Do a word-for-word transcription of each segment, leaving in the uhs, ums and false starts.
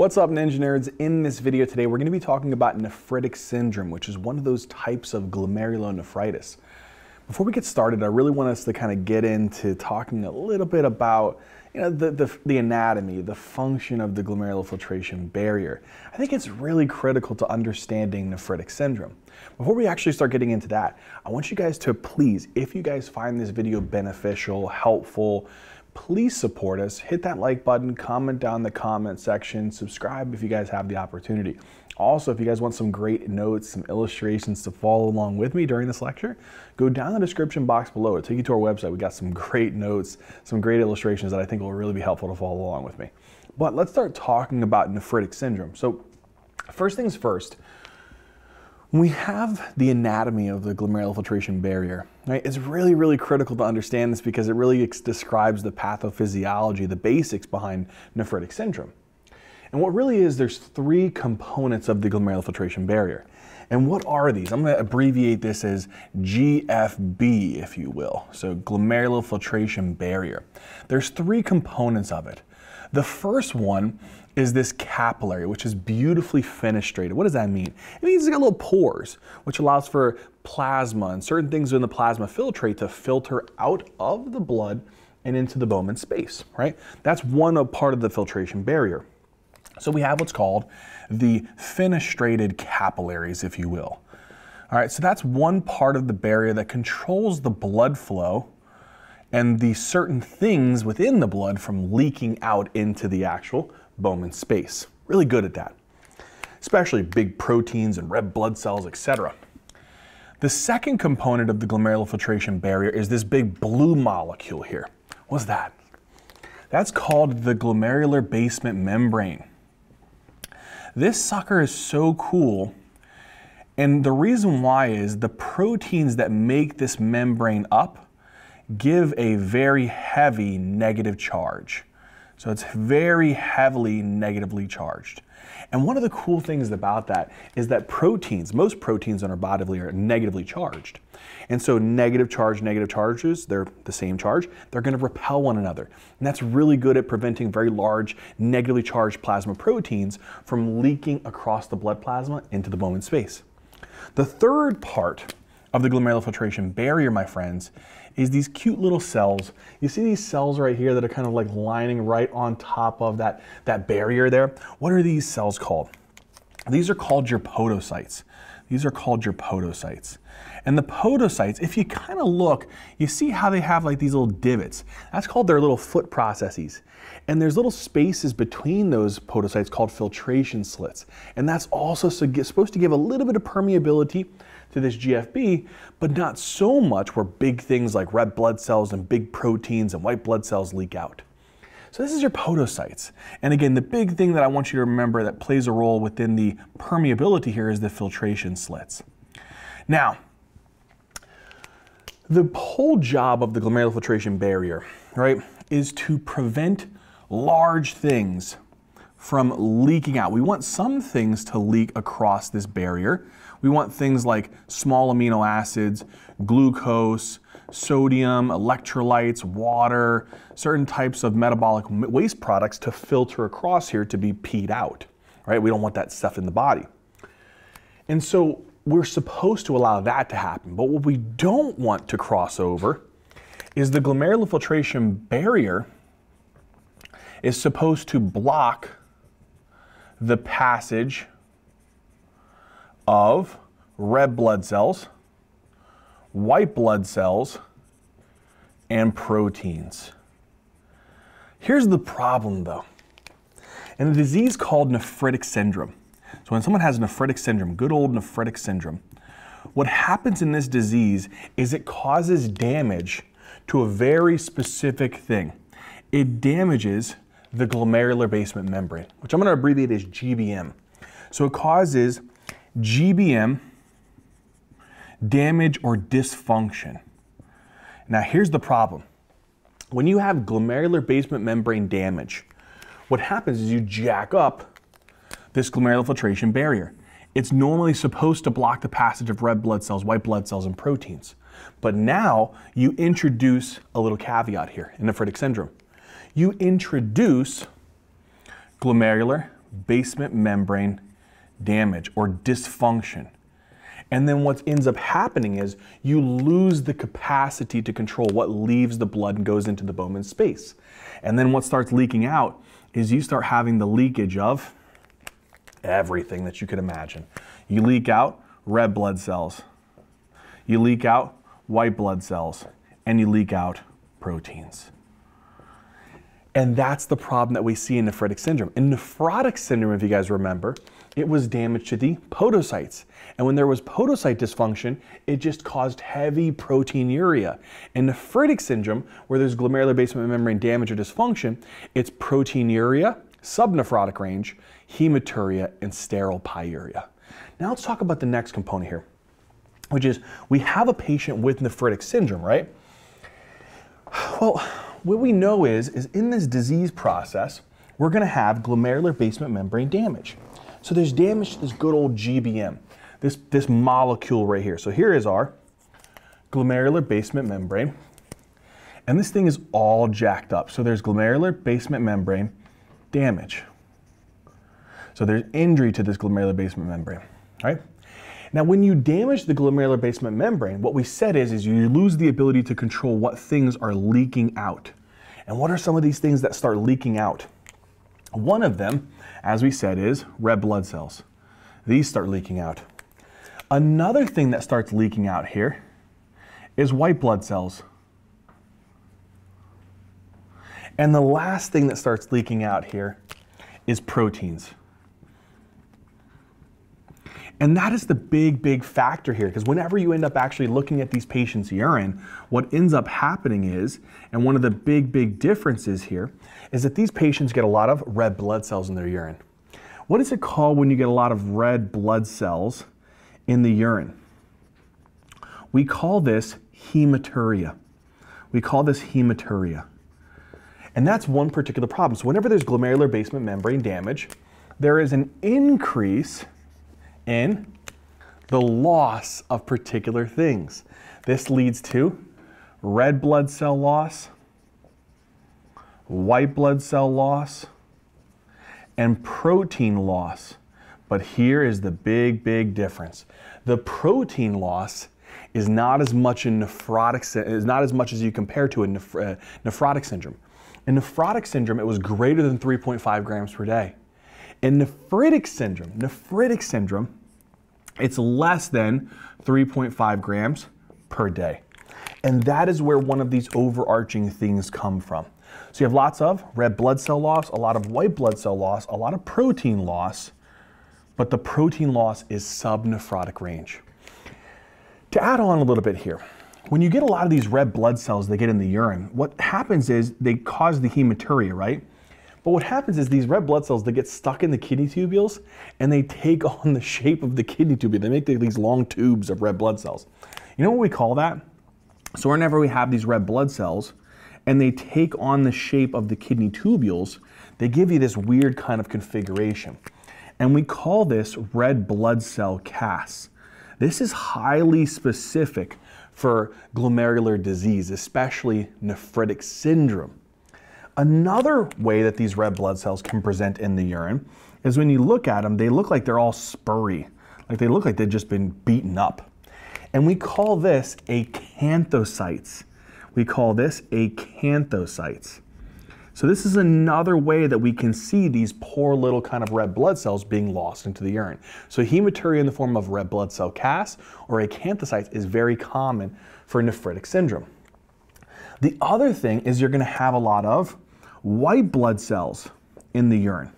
What's up, Ninja Nerds? In this video today, we're going to be talking about nephritic syndrome, which is one of those types of glomerulonephritis. Before we get started, I really want us to kind of get into talking a little bit about you know, the, the, the anatomy, the function of the glomerular filtration barrier. I think it's really critical to understanding nephritic syndrome. Before we actually start getting into that, I want you guys to please, if you guys find this video beneficial, helpful, please support us. Hit that like button, comment down in the comment section, subscribe if you guys have the opportunity. Also, if you guys want some great notes, some illustrations to follow along with me during this lecture, go down the description box below. It'll take you to our website. We got some great notes, some great illustrations that I think will really be helpful to follow along with me. But let's start talking about nephritic syndrome. So first things first, when we have the anatomy of the glomerular filtration barrier, right, it's really, really critical to understand this because it really describes the pathophysiology, the basics behind nephritic syndrome. And what really is, there's three components of the glomerular filtration barrier. And what are these? I'm going to abbreviate this as G F B, if you will. So glomerular filtration barrier. There's three components of it. The first one is this capillary, which is beautifully fenestrated. What does that mean? It means it's got little pores, which allows for plasma and certain things in the plasma filtrate to filter out of the blood and into the Bowman's space, right? That's one part of the filtration barrier. So we have what's called the fenestrated capillaries, if you will. All right, so that's one part of the barrier that controls the blood flow and the certain things within the blood from leaking out into the actual Bowman's space. Really good at that, especially big proteins and red blood cells, et cetera. The second component of the glomerular filtration barrier is this big blue molecule here. What's that? That's called the glomerular basement membrane. This sucker is so cool, and the reason why is the proteins that make this membrane up give a very heavy negative charge. So it's very heavily negatively charged. And one of the cool things about that is that proteins, most proteins in our body are negatively charged. And so negative charge, negative charges, they're the same charge, they're going to repel one another. And that's really good at preventing very large negatively charged plasma proteins from leaking across the blood plasma into the Bowman's space. The third part of the glomerular filtration barrier, my friends, is these cute little cells. You see these cells right here that are kind of like lining right on top of that, that barrier there? What are these cells called? These are called your podocytes. These are called your podocytes. And the podocytes, if you kind of look, you see how they have like these little divots. That's called their little foot processes. And there's little spaces between those podocytes called filtration slits. And that's also supposed to give a little bit of permeability to this G F B, but not so much where big things like red blood cells and big proteins and white blood cells leak out. So this is your podocytes. And again, the big thing that I want you to remember that plays a role within the permeability here is the filtration slits. Now, the whole job of the glomerular filtration barrier, right, is to prevent large things from leaking out. We want some things to leak across this barrier. We want things like small amino acids, glucose, sodium, electrolytes, water, certain types of metabolic waste products to filter across here to be peed out, right? We don't want that stuff in the body. And so we're supposed to allow that to happen. But what we don't want to cross over is the glomerular filtration barrier is supposed to block the passage of red blood cells, white blood cells, and proteins. Here's the problem though. In a disease called nephritic syndrome, so when someone has nephritic syndrome, good old nephritic syndrome, what happens in this disease is it causes damage to a very specific thing. It damages the glomerular basement membrane, which I'm going to abbreviate as G B M. So it causes G B M damage or dysfunction. Now here's the problem. When you have glomerular basement membrane damage, what happens is you jack up this glomerular filtration barrier. It's normally supposed to block the passage of red blood cells, white blood cells, and proteins. But now you introduce a little caveat here in nephritic syndrome. You introduce glomerular basement membrane damage or dysfunction. And then what ends up happening is you lose the capacity to control what leaves the blood and goes into the Bowman's space. And then what starts leaking out is you start having the leakage of everything that you could imagine. You leak out red blood cells, you leak out white blood cells, and you leak out proteins. And that's the problem that we see in nephritic syndrome. In nephrotic syndrome, if you guys remember, it was damage to the podocytes. And when there was podocyte dysfunction, it just caused heavy proteinuria. In nephritic syndrome, where there's glomerular basement membrane damage or dysfunction, it's proteinuria, subnephrotic range, hematuria, and sterile pyuria. Now let's talk about the next component here, which is we have a patient with nephritic syndrome, right? Well, what we know is, is in this disease process, we're gonna have glomerular basement membrane damage. So there's damage to this good old G B M, this, this molecule right here. So here is our glomerular basement membrane, and this thing is all jacked up. So there's glomerular basement membrane damage. So there's injury to this glomerular basement membrane, right? Now, when you damage the glomerular basement membrane, what we said is, is you lose the ability to control what things are leaking out. And what are some of these things that start leaking out? One of them, as we said, is red blood cells. These start leaking out. Another thing that starts leaking out here is white blood cells. And the last thing that starts leaking out here is proteins. And that is the big, big factor here, because whenever you end up actually looking at these patients' urine, what ends up happening is, and one of the big, big differences here, is that these patients get a lot of red blood cells in their urine. What is it called when you get a lot of red blood cells in the urine? We call this hematuria. We call this hematuria. And that's one particular problem. So whenever there's glomerular basement membrane damage, there is an increase in the loss of particular things. This leads to red blood cell loss, white blood cell loss, and protein loss. But here is the big, big difference. The protein loss is not as much in nephrotic, is not as much as you compare to in neph uh, nephrotic syndrome. In nephrotic syndrome, it was greater than three point five grams per day. In nephritic syndrome, nephritic syndrome, it's less than three point five grams per day. And that is where one of these overarching things come from. So you have lots of red blood cell loss, a lot of white blood cell loss, a lot of protein loss, but the protein loss is subnephrotic range. To add on a little bit here, when you get a lot of these red blood cells they get in the urine, what happens is they cause the hematuria, right? But what happens is these red blood cells, they get stuck in the kidney tubules and they take on the shape of the kidney tubule. They make these long tubes of red blood cells. You know what we call that? So whenever we have these red blood cells and they take on the shape of the kidney tubules, they give you this weird kind of configuration. And we call this red blood cell casts. This is highly specific for glomerular disease, especially nephritic syndrome. Another way that these red blood cells can present in the urine is when you look at them, they look like they're all spurry. Like they look like they've just been beaten up. And we call this acanthocytes. We call this acanthocytes. So this is another way that we can see these poor little kind of red blood cells being lost into the urine. So hematuria in the form of red blood cell casts or acanthocytes is very common for nephritic syndrome. The other thing is you're gonna have a lot of white blood cells in the urine,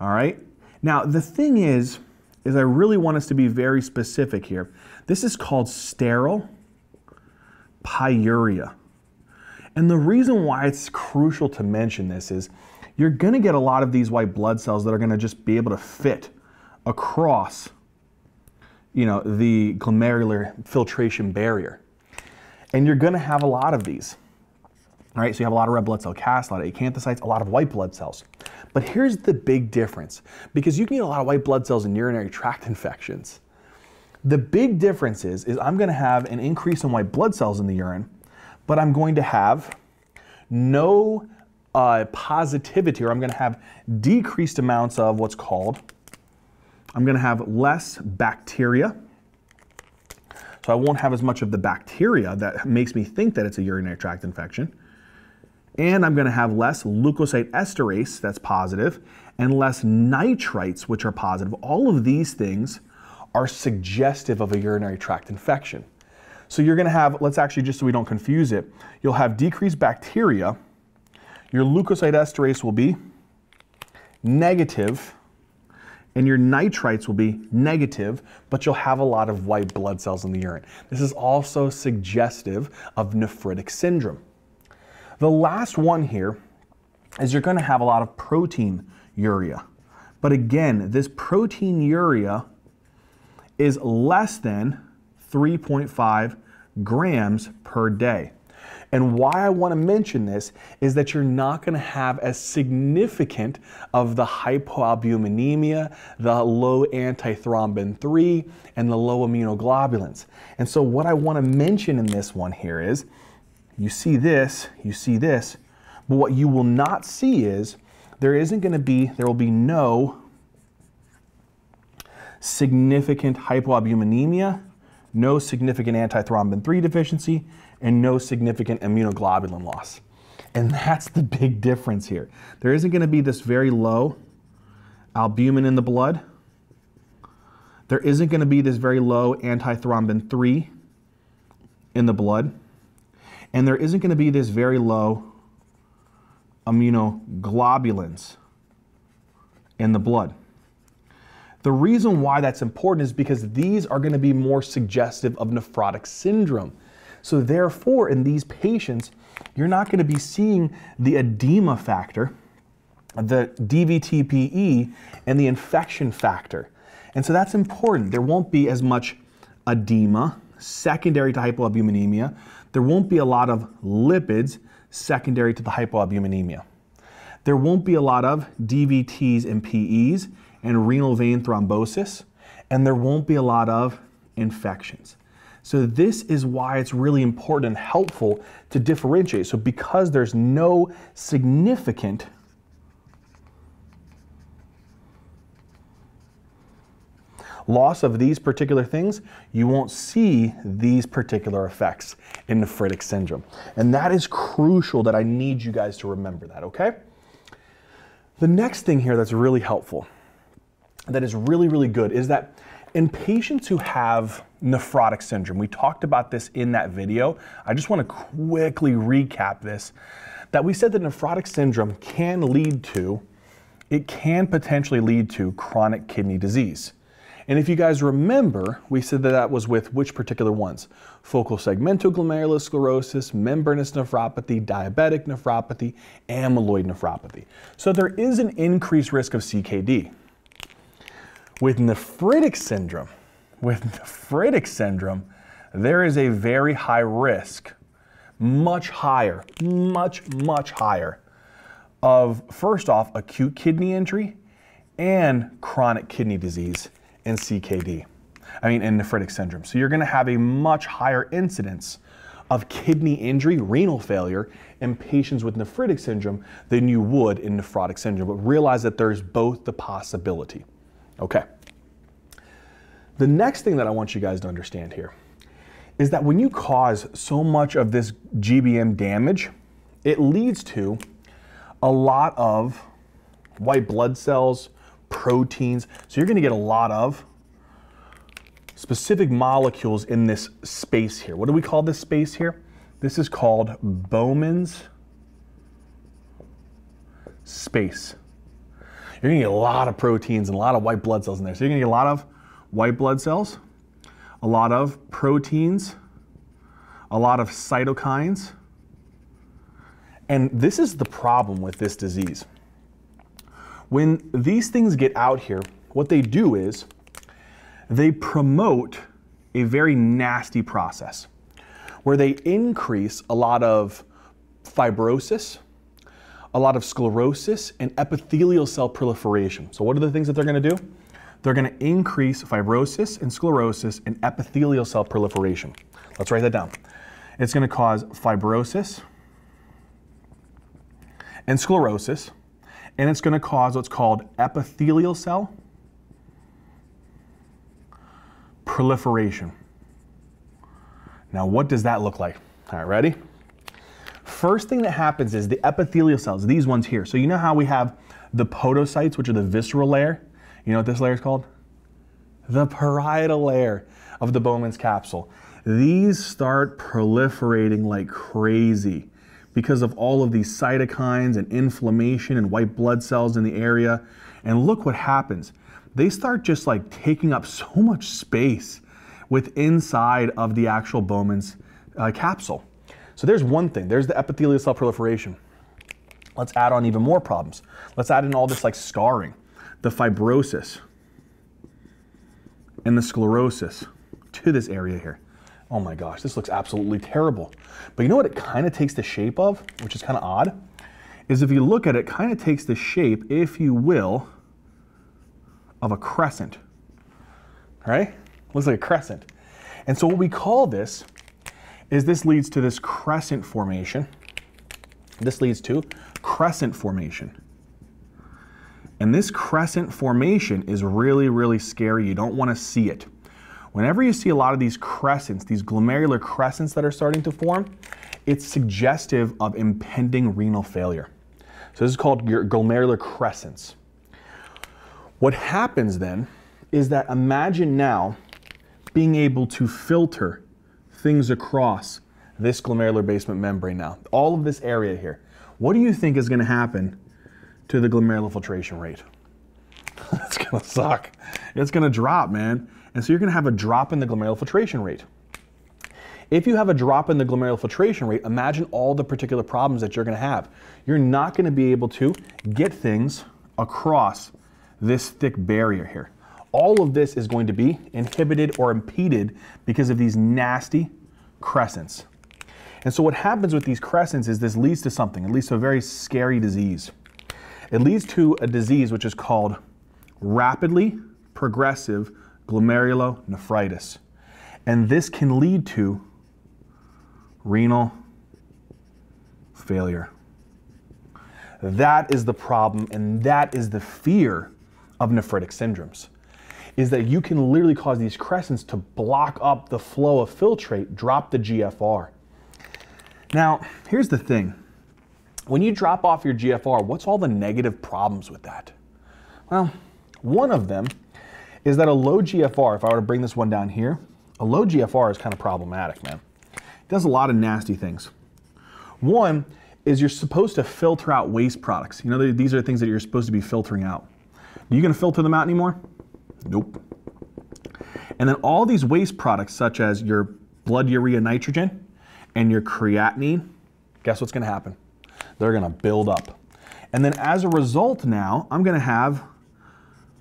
all right? Now, the thing is, is I really want us to be very specific here. This is called sterile pyuria. And the reason why it's crucial to mention this is you're gonna get a lot of these white blood cells that are gonna just be able to fit across, you know, the glomerular filtration barrier. And you're gonna have a lot of these, all right? So you have a lot of red blood cell casts, a lot of acanthocytes, a lot of white blood cells. But here's the big difference, because you can get a lot of white blood cells in urinary tract infections. The big difference is, is I'm gonna have an increase in white blood cells in the urine, but I'm going to have no uh, positivity, or I'm going to have decreased amounts of what's called, I'm going to have less bacteria. So I won't have as much of the bacteria that makes me think that it's a urinary tract infection. And I'm going to have less leukocyte esterase, that's positive, and less nitrites, which are positive. All of these things are suggestive of a urinary tract infection. So you're going to have, let's actually, just so we don't confuse it, you'll have decreased bacteria, your leukocyte esterase will be negative, and your nitrites will be negative, but you'll have a lot of white blood cells in the urine. This is also suggestive of nephritic syndrome. The last one here is you're going to have a lot of proteinuria. But again, this proteinuria is less than three point five grams per day. And why I want to mention this is that you're not going to have as significant of the hypoalbuminemia, the low antithrombin three, and the low immunoglobulins. And so what I want to mention in this one here is, you see this, you see this, but what you will not see is there isn't going to be, there will be no significant hypoalbuminemia, no significant antithrombin three deficiency, and no significant immunoglobulin loss. And that's the big difference here. There isn't going to be this very low albumin in the blood. There isn't going to be this very low antithrombin three in the blood. And there isn't going to be this very low immunoglobulins in the blood. The reason why that's important is because these are going to be more suggestive of nephrotic syndrome. So therefore, in these patients, you're not going to be seeing the edema factor, the D V T P E, and the infection factor. And so that's important. There won't be as much edema secondary to hypoalbuminemia. There won't be a lot of lipids secondary to the hypoalbuminemia. There won't be a lot of D V Ts and P Es and renal vein thrombosis, and there won't be a lot of infections. So this is why it's really important and helpful to differentiate. So because there's no significant loss of these particular things, you won't see these particular effects in nephritic syndrome. And that is crucial, that I need you guys to remember that, okay? The next thing here that's really helpful, that is really, really good, is that in patients who have nephrotic syndrome, we talked about this in that video, I just want to quickly recap this, that we said that nephrotic syndrome can lead to, it can potentially lead to chronic kidney disease. And if you guys remember, we said that that was with which particular ones? Focal segmental glomerulosclerosis, membranous nephropathy, diabetic nephropathy, amyloid nephropathy. So there is an increased risk of C K D. With nephritic syndrome, with nephritic syndrome, there is a very high risk, much higher, much, much higher, of first off, acute kidney injury and chronic kidney disease in C K D, I mean in nephritic syndrome. So you're gonna have a much higher incidence of kidney injury, renal failure, in patients with nephritic syndrome than you would in nephrotic syndrome, but realize that there's both the possibility. Okay. The next thing that I want you guys to understand here is that when you cause so much of this G B M damage, it leads to a lot of white blood cells, proteins. So you're going to get a lot of specific molecules in this space here. What do we call this space here? This is called Bowman's space. You're gonna get a lot of proteins and a lot of white blood cells in there. So you're gonna get a lot of white blood cells, a lot of proteins, a lot of cytokines. And this is the problem with this disease. When these things get out here, what they do is they promote a very nasty process where they increase a lot of fibrosis, a lot of sclerosis, and epithelial cell proliferation. So what are the things that they're going to do? They're going to increase fibrosis and sclerosis and epithelial cell proliferation. Let's write that down. It's going to cause fibrosis and sclerosis, and it's going to cause what's called epithelial cell proliferation. Now, what does that look like? All right, ready? First thing that happens is the epithelial cells, these ones here. So you know how we have the podocytes, which are the visceral layer? You know what this layer is called? The parietal layer of the Bowman's capsule. These start proliferating like crazy because of all of these cytokines and inflammation and white blood cells in the area. And look what happens. They start just like taking up so much space with inside of the actual Bowman's uh, capsule. So there's one thing, there's the epithelial cell proliferation. Let's add on even more problems. Let's add in all this like scarring, the fibrosis and the sclerosis to this area here. Oh my gosh, this looks absolutely terrible. But you know what it kind of takes the shape of, which is kind of odd, is if you look at it, it kind of takes the shape, if you will, of a crescent, all right? Looks like a crescent. And so what we call this is this leads to this crescent formation. This leads to crescent formation. And this crescent formation is really, really scary. You don't want to see it. Whenever you see a lot of these crescents, these glomerular crescents that are starting to form, it's suggestive of impending renal failure. So this is called glomerular crescents. What happens then is that imagine now being able to filter things across this glomerular basement membrane now, all of this area here. What do you think is going to happen to the glomerular filtration rate? It's going to suck. It's going to drop, man. And so you're going to have a drop in the glomerular filtration rate. If you have a drop in the glomerular filtration rate, imagine all the particular problems that you're going to have. You're not going to be able to get things across this thick barrier here. All of this is going to be inhibited or impeded because of these nasty crescents. And so what happens with these crescents is this leads to something, it leads to a very scary disease. It leads to a disease which is called rapidly progressive glomerulonephritis. And this can lead to renal failure. That is the problem, and that is the fear of nephritic syndromes. Is that you can literally cause these crescents to block up the flow of filtrate, drop the G F R. Now, here's the thing. When you drop off your G F R, what's all the negative problems with that? Well, one of them is that a low G F R, if I were to bring this one down here, a low G F R is kind of problematic, man. It does a lot of nasty things. One is you're supposed to filter out waste products. You know, these are things that you're supposed to be filtering out. Are you gonna filter them out anymore? Nope. And then all these waste products, such as your blood urea nitrogen and your creatinine, guess what's going to happen? They're going to build up. And then as a result now, I'm going to have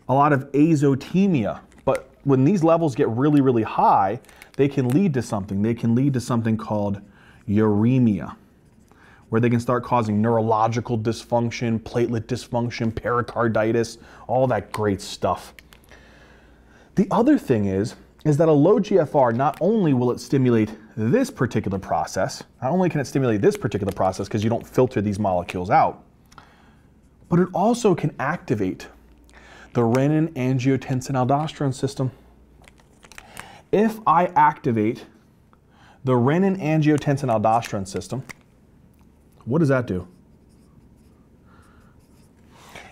a lot of azotemia. But when these levels get really, really high, they can lead to something. They can lead to something called uremia, where they can start causing neurological dysfunction, platelet dysfunction, pericarditis, all that great stuff. The other thing is, is that a low G F R, not only will it stimulate this particular process, not only can it stimulate this particular process because you don't filter these molecules out, but it also can activate the renin-angiotensin-aldosterone system. If I activate the renin-angiotensin-aldosterone system, what does that do?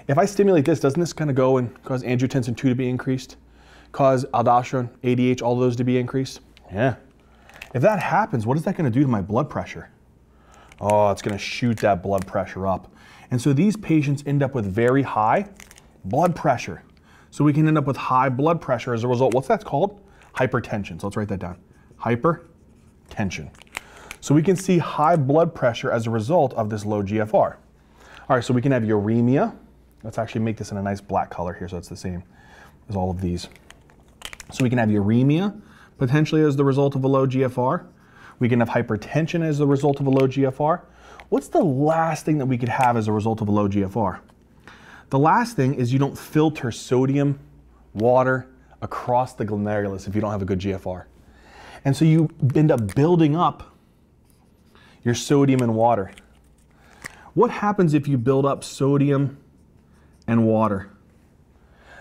If I stimulate this, doesn't this kind of go and cause angiotensin two to be increased? Cause aldosterone, A D H, all those to be increased? Yeah. If that happens, what is that going to do to my blood pressure? Oh, it's going to shoot that blood pressure up. And so these patients end up with very high blood pressure. So we can end up with high blood pressure as a result. What's that called? Hypertension. So let's write that down. Hypertension. So we can see high blood pressure as a result of this low G F R. All right, so we can have uremia. Let's actually make this in a nice black color here so it's the same as all of these. So we can have uremia, potentially as the result of a low G F R. We can have hypertension as the result of a low G F R. What's the last thing that we could have as a result of a low G F R? The last thing is you don't filter sodium, water, across the glomerulus if you don't have a good G F R. And so you end up building up your sodium and water, What happens if you build up sodium and water?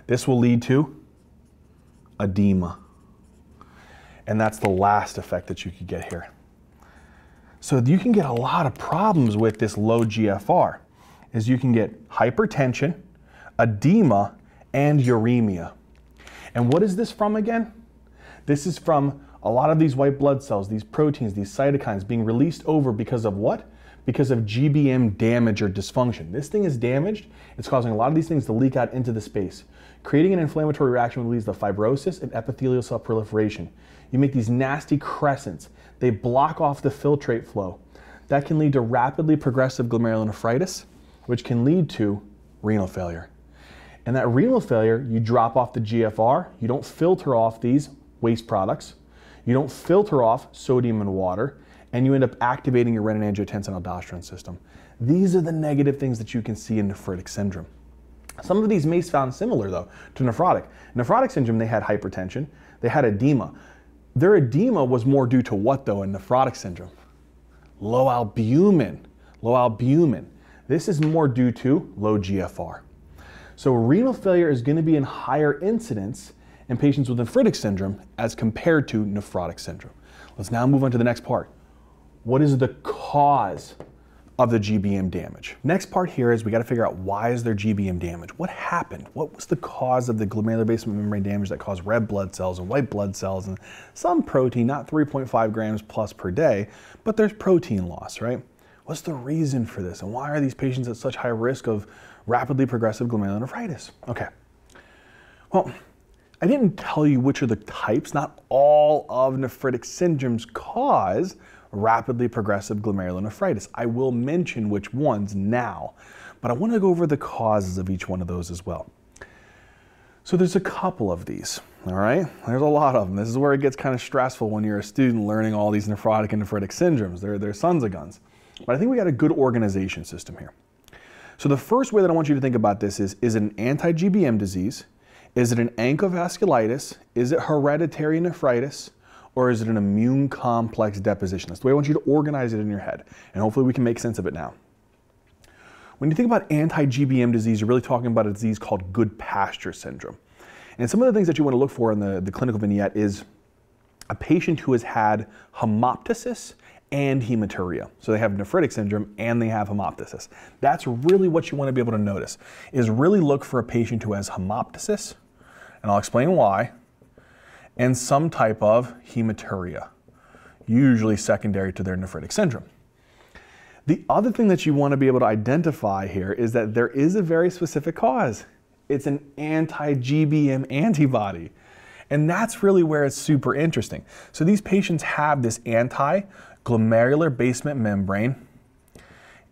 This will lead to edema. And that's the last effect that you could get here. So you can get a lot of problems with this low G F R, is you can get hypertension, edema, and uremia. And what is this from again? This is from a lot of these white blood cells, these proteins, these cytokines being released over because of what? Because of G B M damage or dysfunction. This thing is damaged. It's causing a lot of these things to leak out into the space, creating an inflammatory reaction which leads to fibrosis and epithelial cell proliferation. You make these nasty crescents. They block off the filtrate flow. That can lead to rapidly progressive glomerulonephritis, which can lead to renal failure. And that renal failure, you drop off the G F R, you don't filter off these waste products, you don't filter off sodium and water, and you end up activating your renin-angiotensin-aldosterone system. These are the negative things that you can see in nephritic syndrome. Some of these may sound similar though to nephrotic. Nephrotic syndrome, they had hypertension, they had edema. Their edema was more due to what though in nephrotic syndrome? Low albumin, low albumin. This is more due to low G F R. So renal failure is going to be in higher incidence in patients with nephritic syndrome as compared to nephrotic syndrome. Let's now move on to the next part. What is the cause of the G B M damage? Next part here is we got to figure out why is there G B M damage? What happened? What was the cause of the glomerular basement membrane damage that caused red blood cells and white blood cells and some protein, not three point five grams plus per day, but there's protein loss, right? What's the reason for this? And why are these patients at such high risk of rapidly progressive glomerulonephritis? Okay, well, I didn't tell you which are the types. Not all of nephritic syndromes cause rapidly progressive glomerulonephritis. I will mention which ones now, but I want to go over the causes of each one of those as well. So there's a couple of these, all right? There's a lot of them. This is where it gets kind of stressful when you're a student learning all these nephrotic and nephritic syndromes. They're, they're sons of guns. But I think we got a good organization system here. So the first way that I want you to think about this is, is it an anti-G B M disease? Is it an ANCA vasculitis? Is it hereditary nephritis? Or is it an immune complex deposition? That's the way I want you to organize it in your head, and hopefully we can make sense of it now. When you think about anti-G B M disease, you're really talking about a disease called good pasture syndrome. And some of the things that you want to look for in the, the clinical vignette is a patient who has had hemoptysis and hematuria. So they have nephritic syndrome and they have hemoptysis. That's really what you want to be able to notice, is really look for a patient who has hemoptysis, and I'll explain why, and some type of hematuria, usually secondary to their nephritic syndrome. The other thing that you want to be able to identify here is that there is a very specific cause. It's an anti-G B M antibody. And that's really where it's super interesting. So these patients have this anti-glomerular basement membrane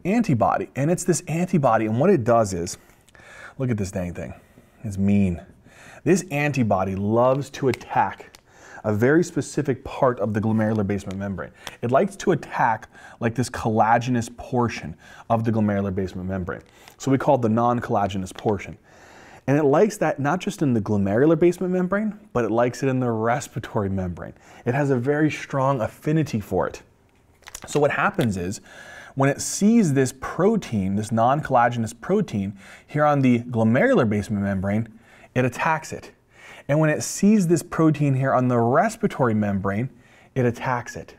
antibody, and it's this antibody, and what it does is, look at this dang thing, it's mean. This antibody loves to attack a very specific part of the glomerular basement membrane. It likes to attack like this collagenous portion of the glomerular basement membrane. So we call it the non-collagenous portion. And it likes that not just in the glomerular basement membrane, but it likes it in the respiratory membrane. It has a very strong affinity for it. So what happens is, when it sees this protein, this non-collagenous protein, here on the glomerular basement membrane, it attacks it. And when it sees this protein here on the respiratory membrane, it attacks it.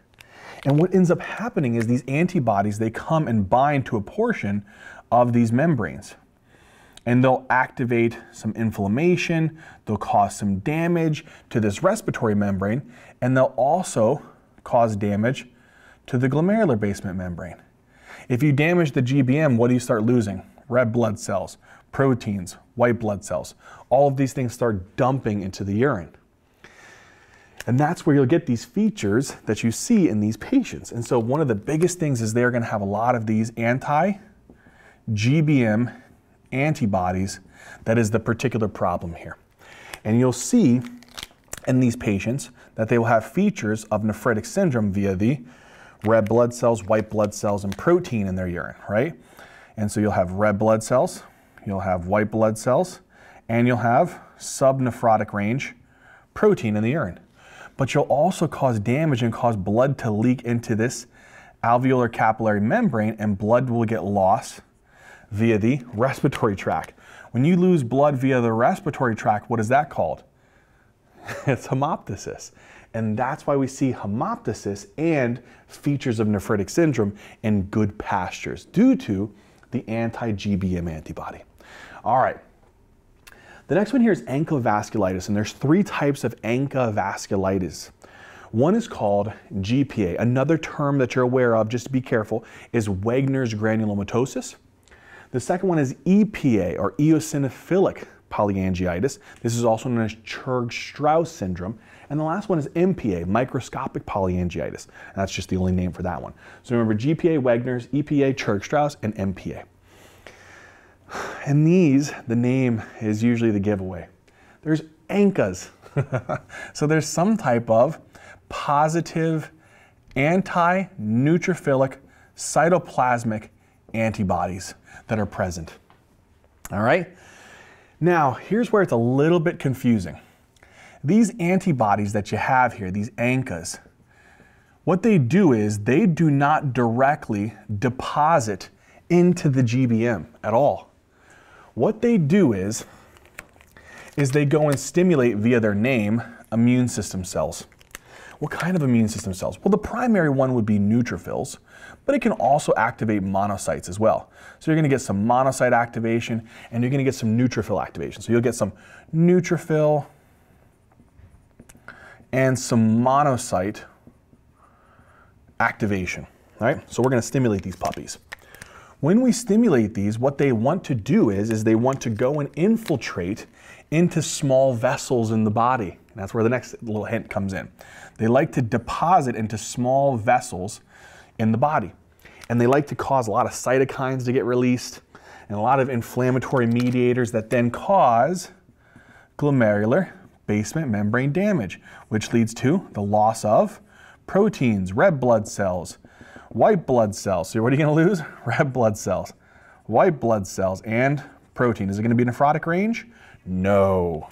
And what ends up happening is these antibodies, they come and bind to a portion of these membranes. And they'll activate some inflammation, they'll cause some damage to this respiratory membrane, and they'll also cause damage to the glomerular basement membrane. If you damage the G B M, what do you start losing? Red blood cells, proteins, white blood cells. All of these things start dumping into the urine. And that's where you'll get these features that you see in these patients. And so one of the biggest things is they're going to have a lot of these anti-G B M antibodies. That is the particular problem here. And you'll see in these patients that they will have features of nephritic syndrome via the red blood cells, white blood cells, and protein in their urine, right? And so you'll have red blood cells, you'll have white blood cells, and you'll have subnephrotic range protein in the urine. But you'll also cause damage and cause blood to leak into this alveolar capillary membrane, and blood will get lost via the respiratory tract. When you lose blood via the respiratory tract, what is that called? It's hemoptysis. And that's why we see hemoptysis and features of nephritic syndrome in good pastures due to the anti G B M antibody. All right. The next one here is ANCA vasculitis, and there's three types of ANCA vasculitis. One is called G P A. Another term that you're aware of, just to be careful, is Wegener's granulomatosis. The second one is E P A, or eosinophilic polyangiitis. This is also known as Churg-Strauss syndrome. And the last one is M P A, microscopic polyangiitis. And that's just the only name for that one. So remember G P A, Wegener's, E P A, Churg-Strauss, and M P A. And these, the name is usually the giveaway. There's ANCAs. So there's some type of positive anti-neutrophilic cytoplasmic antibodies that are present. All right? Now, here's where it's a little bit confusing. These antibodies that you have here, these ANCAs, what they do is they do not directly deposit into the G B M at all. What they do is, is they go and stimulate, via their name, immune system cells. What kind of immune system cells? Well, the primary one would be neutrophils, but it can also activate monocytes as well. So you're gonna get some monocyte activation, and you're gonna get some neutrophil activation. So you'll get some neutrophil and some monocyte activation, all right? So we're gonna stimulate these puppies. When we stimulate these, what they want to do is, is they want to go and infiltrate into small vessels in the body. And that's where the next little hint comes in. They like to deposit into small vessels in the body. And they like to cause a lot of cytokines to get released and a lot of inflammatory mediators that then cause glomerular basement membrane damage, which leads to the loss of proteins, red blood cells, white blood cells. So what are you gonna lose? Red blood cells, white blood cells, and protein. Is it gonna be nephrotic range? No.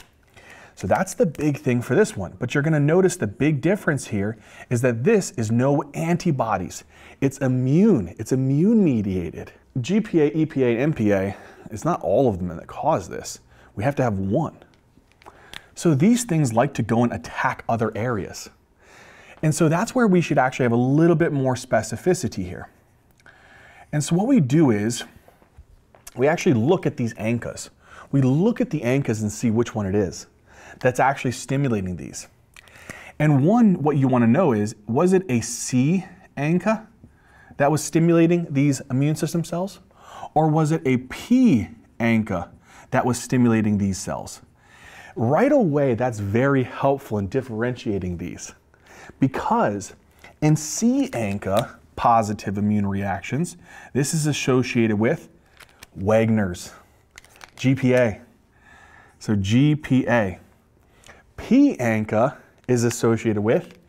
So that's the big thing for this one. But you're gonna notice the big difference here is that this is no antibodies. It's immune, it's immune mediated. G P A, E P A, and M P A, it's not all of them that cause this. We have to have one. So these things like to go and attack other areas. And so that's where we should actually have a little bit more specificity here. And so what we do is we actually look at these ANCAs. We look at the ANCAs and see which one it is that's actually stimulating these. And one, what you want to know is, was it a C ANCA that was stimulating these immune system cells? Or was it a P ANCA that was stimulating these cells? Right away, that's very helpful in differentiating these. Because in C ANCA positive immune reactions, this is associated with Wegener's, G P A. So G P A. P ANCA is associated with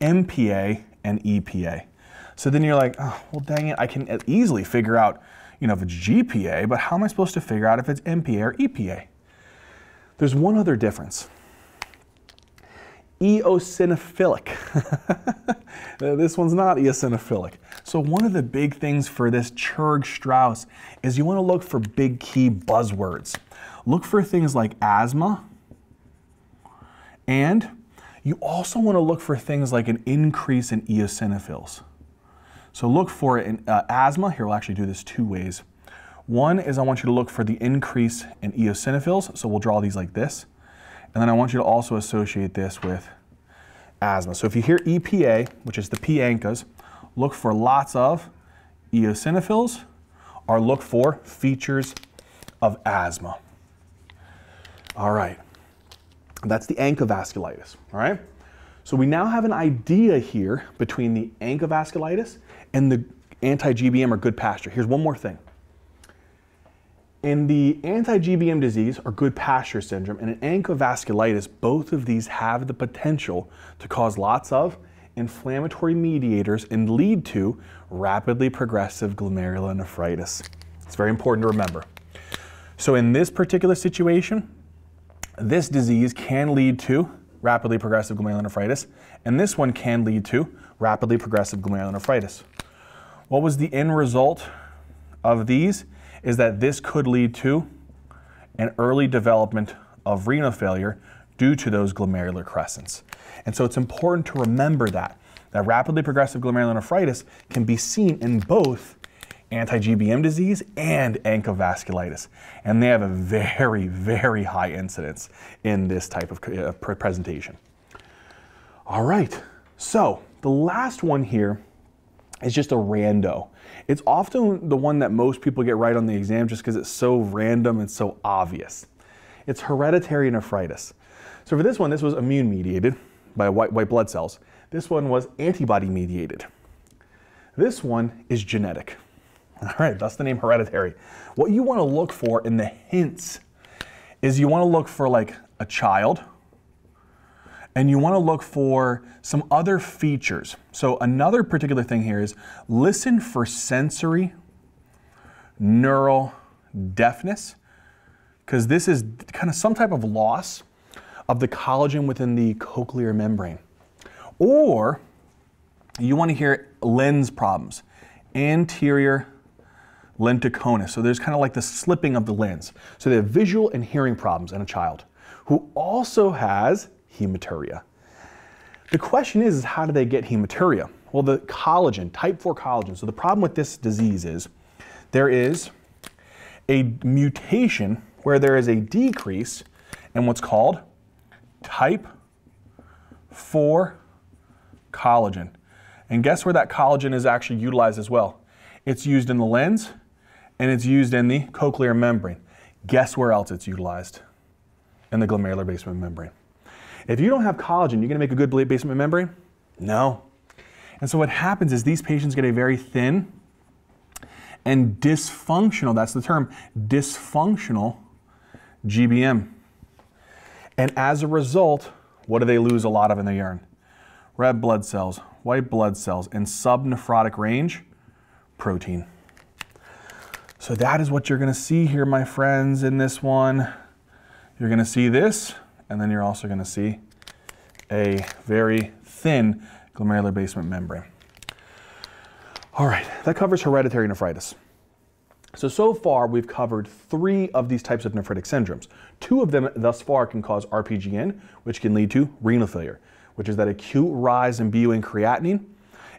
M P A and E P A. So then you're like, oh, well, dang it, I can easily figure out, you know, if it's G P A, but how am I supposed to figure out if it's M P A or E P A? There's one other difference. Eosinophilic. This one's not eosinophilic. So one of the big things for this Churg-Strauss is you want to look for big key buzzwords. Look for things like asthma, and you also want to look for things like an increase in eosinophils. So look for it in uh, asthma. Here, we'll actually do this two ways. One is I want you to look for the increase in eosinophils, so we'll draw these like this. And then I want you to also associate this with asthma. So if you hear E P A, which is the P ANCAs, look for lots of eosinophils or look for features of asthma. All right, that's the ANCA vasculitis, all right? So we now have an idea here between the ANCA vasculitis and the anti G B M or good pasture. Here's one more thing. In the anti G B M disease or good pasture syndrome and in ANCA vasculitis, both of these have the potential to cause lots of inflammatory mediators and lead to rapidly progressive glomerulonephritis. It's very important to remember. So in this particular situation, this disease can lead to rapidly progressive glomerulonephritis, and this one can lead to rapidly progressive glomerulonephritis. What was the end result of these is that this could lead to an early development of renal failure due to those glomerular crescents. And so it's important to remember that, that rapidly progressive glomerulonephritis can be seen in both anti-G B M disease and ANCA vasculitis. And they have a very, very high incidence in this type of uh, presentation. All right, so the last one here is just a rando. It's often the one that most people get right on the exam just because it's so random and so obvious. It's hereditary nephritis. So for this one, this was immune mediated by white, white blood cells. This one was antibody mediated. This one is genetic. All right, that's the name hereditary. What you want to look for in the hints is you want to look for like a child, and you want to look for some other features. So another particular thing here is listen for sensory neural deafness, because this is kind of some type of loss of the collagen within the cochlear membrane. Or you want to hear lens problems, anterior lenticonus. So there's kind of like the slipping of the lens. So they have visual and hearing problems in a child who also has hematuria. The question is, is how do they get hematuria? Well, the collagen, type four collagen. So the problem with this disease is there is a mutation where there is a decrease in what's called type four collagen. And guess where that collagen is actually utilized as well? It's used in the lens and it's used in the cochlear membrane. Guess where else it's utilized? In the glomerular basement membrane. If you don't have collagen, you're gonna make a good basement membrane? No. And so what happens is these patients get a very thin and dysfunctional, that's the term, dysfunctional G B M. And as a result, what do they lose a lot of in the urine? Red blood cells, white blood cells, and subnephrotic range protein. So that is what you're gonna see here, my friends, in this one. You're gonna see this, and then you're also gonna see a very thin glomerular basement membrane. All right, that covers hereditary nephritis. So, so far we've covered three of these types of nephritic syndromes. Two of them thus far can cause R P G N, which can lead to renal failure, which is that acute rise in B U and creatinine,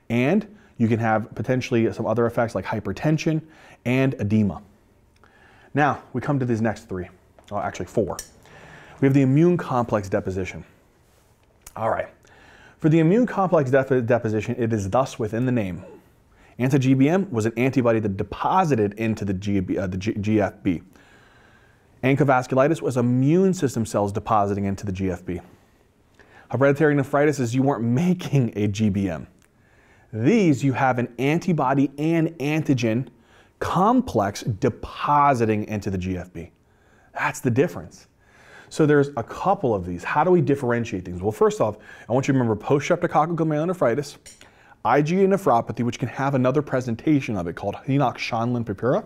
and you can have potentially some other effects like hypertension and edema. Now, we come to these next three, oh, actually four. We have the immune complex deposition. All right, for the immune complex dep deposition, it is thus within the name. Anti-G B M was an antibody that deposited into the, G B, uh, the G F B. ANCA vasculitis was immune system cells depositing into the G F B. Hereditary nephritis is you weren't making a G B M. These, you have an antibody and antigen complex depositing into the G F B. That's the difference. So there's a couple of these. How do we differentiate things? Well, first off, I want you to remember post-streptococcal glomerulonephritis, I G A nephropathy, which can have another presentation of it called Henoch-Schönlein purpura,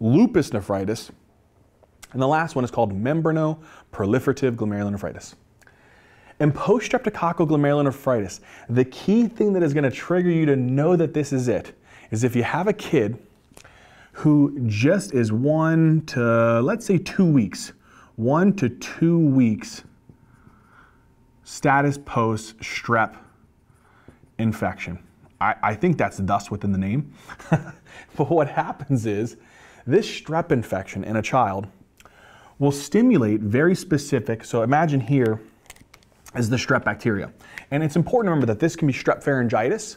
lupus nephritis, and the last one is called membranoproliferative glomerulonephritis. In post-streptococcal glomerulonephritis, the key thing that is going to trigger you to know that this is it is if you have a kid who just is one to, let's say, two weeks, one to two weeks status post-strep infection. I, I think that's thus within the name. But what happens is this strep infection in a child will stimulate very specific, so imagine here is the strep bacteria. And it's important to remember that this can be strep pharyngitis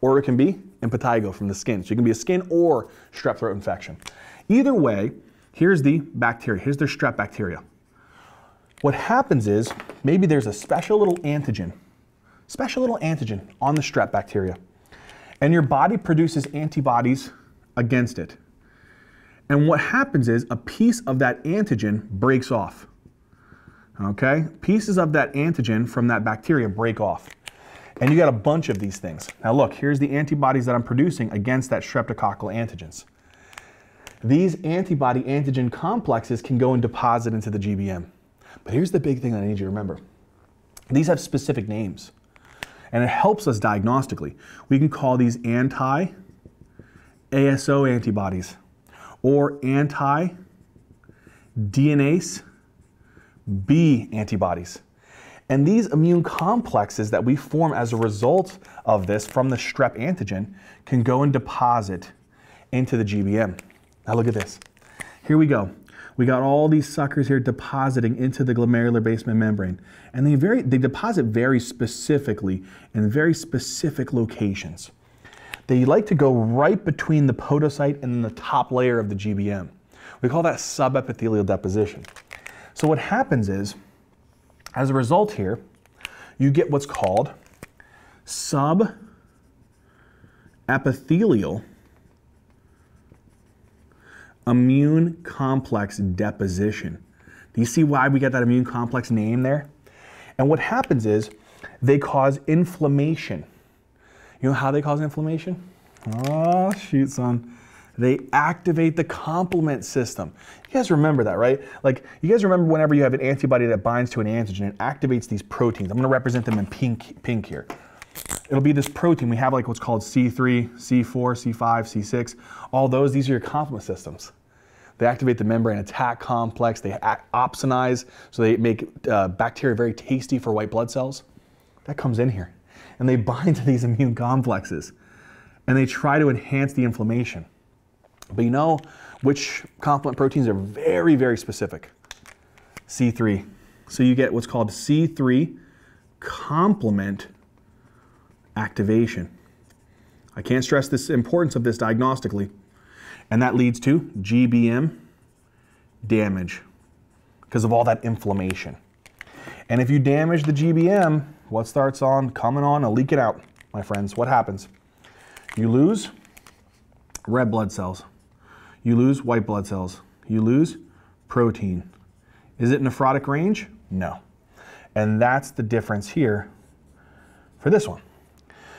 or it can be impetigo from the skin. So it can be a skin or strep throat infection. Either way, here's the bacteria, here's their strep bacteria. What happens is maybe there's a special little antigen special little antigen on the strep bacteria, and your body produces antibodies against it. And what happens is a piece of that antigen breaks off, okay? Pieces of that antigen from that bacteria break off. And you got a bunch of these things. Now look, here's the antibodies that I'm producing against that streptococcal antigens. These antibody antigen complexes can go and deposit into the G B M. But here's the big thing that I need you to remember. These have specific names. And it helps us diagnostically. We can call these anti A S O antibodies or anti-D N A S B antibodies. And these immune complexes that we form as a result of this from the strep antigen can go and deposit into the G B M. Now look at this. Here we go. We got all these suckers here depositing into the glomerular basement membrane. And they, very, they deposit very specifically in very specific locations. They like to go right between the podocyte and the top layer of the G B M. We call that subepithelial deposition. So what happens is, as a result here, you get what's called subepithelial immune complex deposition. Do you see why we got that immune complex name there? And what happens is they cause inflammation. You know how they cause inflammation? Oh, shoot, son. They activate the complement system. You guys remember that, right? Like, you guys remember whenever you have an antibody that binds to an antigen, it activates these proteins. I'm gonna represent them in pink, pink here. It'll be this protein. We have like what's called C three, C four, C five, C six. All those, these are your complement systems. They activate the membrane attack complex. They opsonize, so they make uh, bacteria very tasty for white blood cells. That comes in here. And they bind to these immune complexes. And they try to enhance the inflammation. But you know which complement proteins are very, very specific? C three. So you get what's called C three complement activation. I can't stress the importance of this diagnostically. And that leads to G B M damage because of all that inflammation. And if you damage the G B M, what starts on coming on and leaking out, my friends? What happens? You lose red blood cells. You lose white blood cells. You lose protein. Is it nephrotic range? No. And that's the difference here for this one.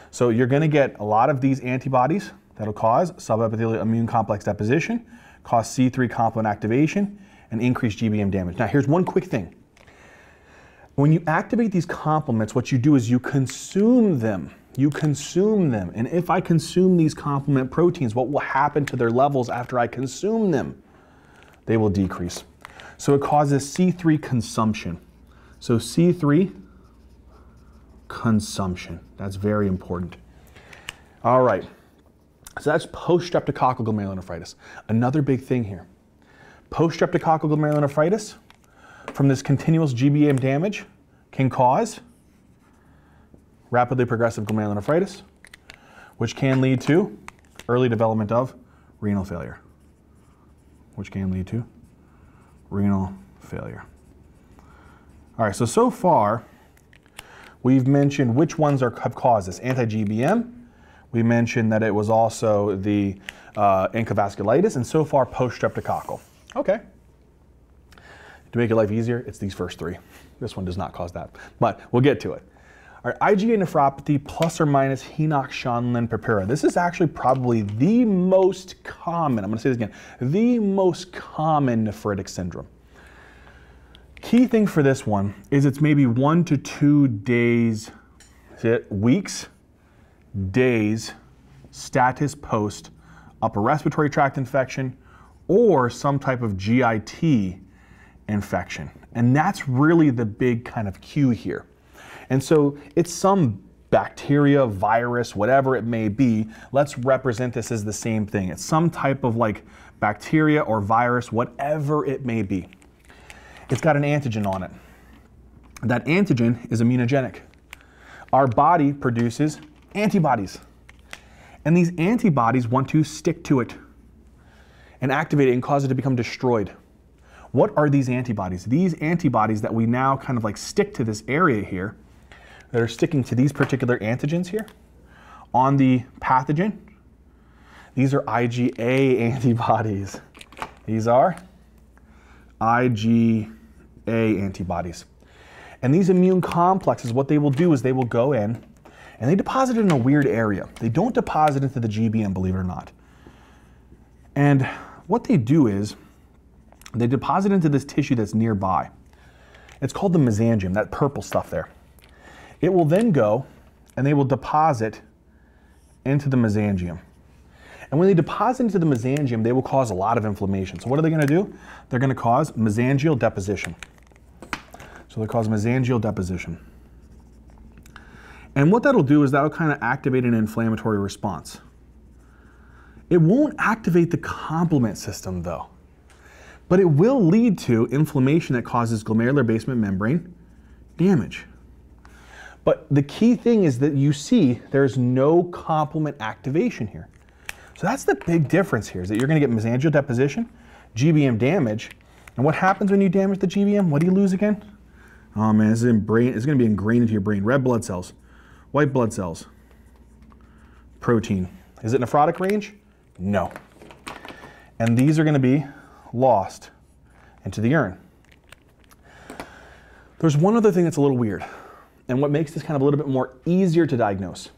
So you're going to get a lot of these antibodies that'll cause subepithelial immune complex deposition, cause C three complement activation, and increased G B M damage. Now here's one quick thing. When you activate these complements, what you do is you consume them. You consume them. And if I consume these complement proteins, what will happen to their levels after I consume them? They will decrease. So it causes C three consumption. So C three consumption. That's very important. All right. So that's post-streptococcal glomerulonephritis. Another big thing here. Post-streptococcal glomerulonephritis from this continuous G B M damage can cause rapidly progressive glomerulonephritis, which can lead to early development of renal failure, which can lead to renal failure. All right, so so far, we've mentioned which ones are, have caused this. Anti-G B M, we mentioned that it was also the uh, ANCA vasculitis, and so far post-streptococcal. Okay. To make your life easier, it's these first three. This one does not cause that, but we'll get to it. All right, IgA nephropathy plus or minus Henoch-Schönlein purpura. This is actually probably the most common, I'm gonna say this again, the most common nephritic syndrome. Key thing for this one is it's maybe one to two days, weeks, days, status post upper respiratory tract infection or some type of G I T infection. And that's really the big kind of cue here. And so it's some bacteria, virus, whatever it may be. Let's represent this as the same thing. It's some type of like bacteria or virus, whatever it may be. It's got an antigen on it. That antigen is immunogenic. Our body produces antibodies. And these antibodies want to stick to it and activate it and cause it to become destroyed. What are these antibodies? These antibodies that we now kind of like stick to this area here, that are sticking to these particular antigens here on the pathogen, these are IgA antibodies. These are IgA antibodies. And these immune complexes, what they will do is they will go in and they deposit in a weird area. They don't deposit into the G B M, believe it or not. And what they do is they deposit into this tissue that's nearby. It's called the mesangium, that purple stuff there. It will then go and they will deposit into the mesangium. And when they deposit into the mesangium, they will cause a lot of inflammation. So what are they going to do? They're going to cause mesangial deposition. So they cause mesangial deposition. And what that'll do is that'll kind of activate an inflammatory response. It won't activate the complement system though, but it will lead to inflammation that causes glomerular basement membrane damage. But the key thing is that you see there's no complement activation here. So that's the big difference here, is that you're going to get mesangial deposition, G B M damage, and what happens when you damage the G B M? What do you lose again? Oh man, it's, in brain, it's going to be ingrained into your brain. Red blood cells, white blood cells, protein. Is it nephrotic range? No. And these are going to be lost into the urine. There's one other thing that's a little weird, and what makes this kind of a little bit more easier to diagnose.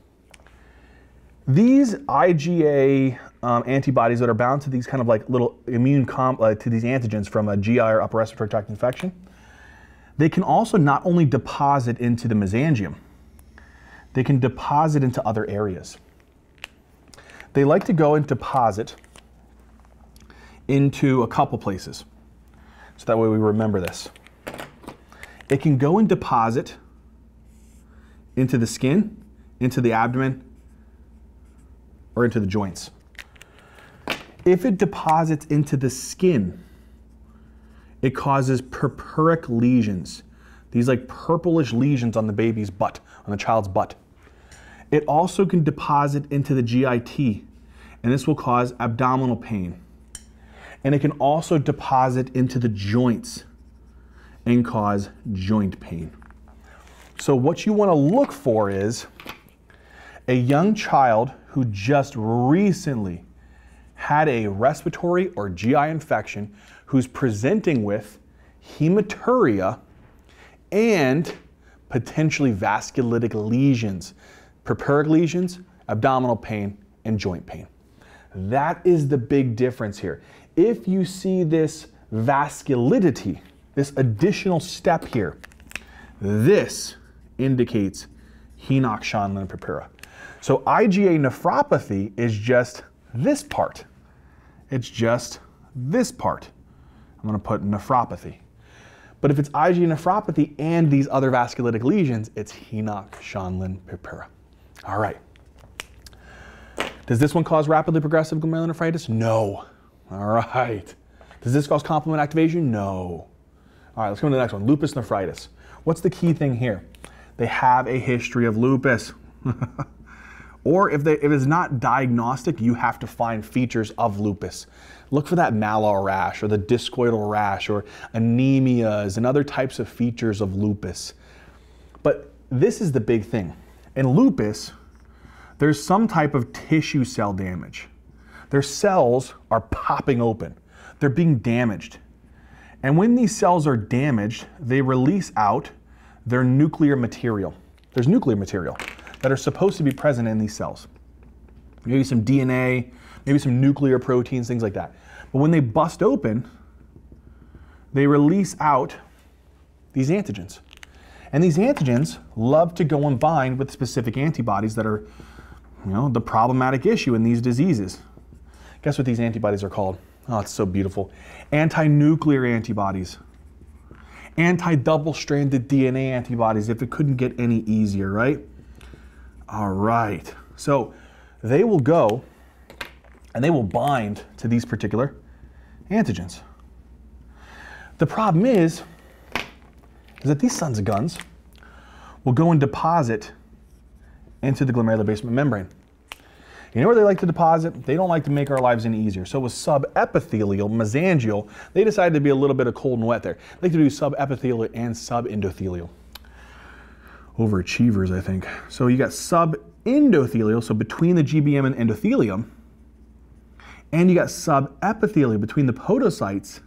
These IgA um, antibodies that are bound to these kind of like little immune comp uh, to these antigens from a G I or upper respiratory tract infection, they can also not only deposit into the mesangium, they can deposit into other areas. They like to go and deposit into a couple places, so that way we remember this. It can go and deposit into the skin, into the abdomen, or into the joints. If it deposits into the skin, it causes purpuric lesions, these like purplish lesions on the baby's butt, on the child's butt. It also can deposit into the G I T, and this will cause abdominal pain. And it can also deposit into the joints and cause joint pain. So what you want to look for is a young child who just recently had a respiratory or G I infection, who's presenting with hematuria and potentially vasculitic lesions, purpuric lesions, abdominal pain, and joint pain. That is the big difference here. If you see this vasculitity, this additional step here, this indicates Henoch-Schönlein purpura. So IgA nephropathy is just this part. It's just this part. I'm going to put nephropathy. But if it's IgA nephropathy and these other vasculitic lesions, it's Henoch-Schönlein purpura. All right. Does this one cause rapidly progressive glomerulonephritis? No. All right. Does this cause complement activation? No. All right, let's go to the next one, lupus nephritis. What's the key thing here? They have a history of lupus. Or if, they, if it's not diagnostic, you have to find features of lupus. Look for that malar rash or the discoidal rash or anemias and other types of features of lupus. But this is the big thing. In lupus, there's some type of tissue cell damage. Their cells are popping open. They're being damaged. And when these cells are damaged, they release out their nuclear material. There's nuclear material that are supposed to be present in these cells. Maybe some D N A, maybe some nuclear proteins, things like that. But when they bust open, they release out these antigens. And these antigens love to go and bind with specific antibodies that are, you know, the problematic issue in these diseases. Guess what these antibodies are called? Oh, it's so beautiful. Anti-nuclear antibodies. Anti-double-stranded D N A antibodies, if it couldn't get any easier, right? All right. So they will go and they will bind to these particular antigens. The problem is, is that these sons of guns will go and deposit into the glomerular basement membrane. You know where they like to deposit? They don't like to make our lives any easier. So with subepithelial, mesangial, they decided to be a little bit of cold and wet there. They like to do subepithelial and subendothelial. Overachievers, I think. So you got subendothelial, so between the G B M and endothelium, and you got subepithelial between the podocytes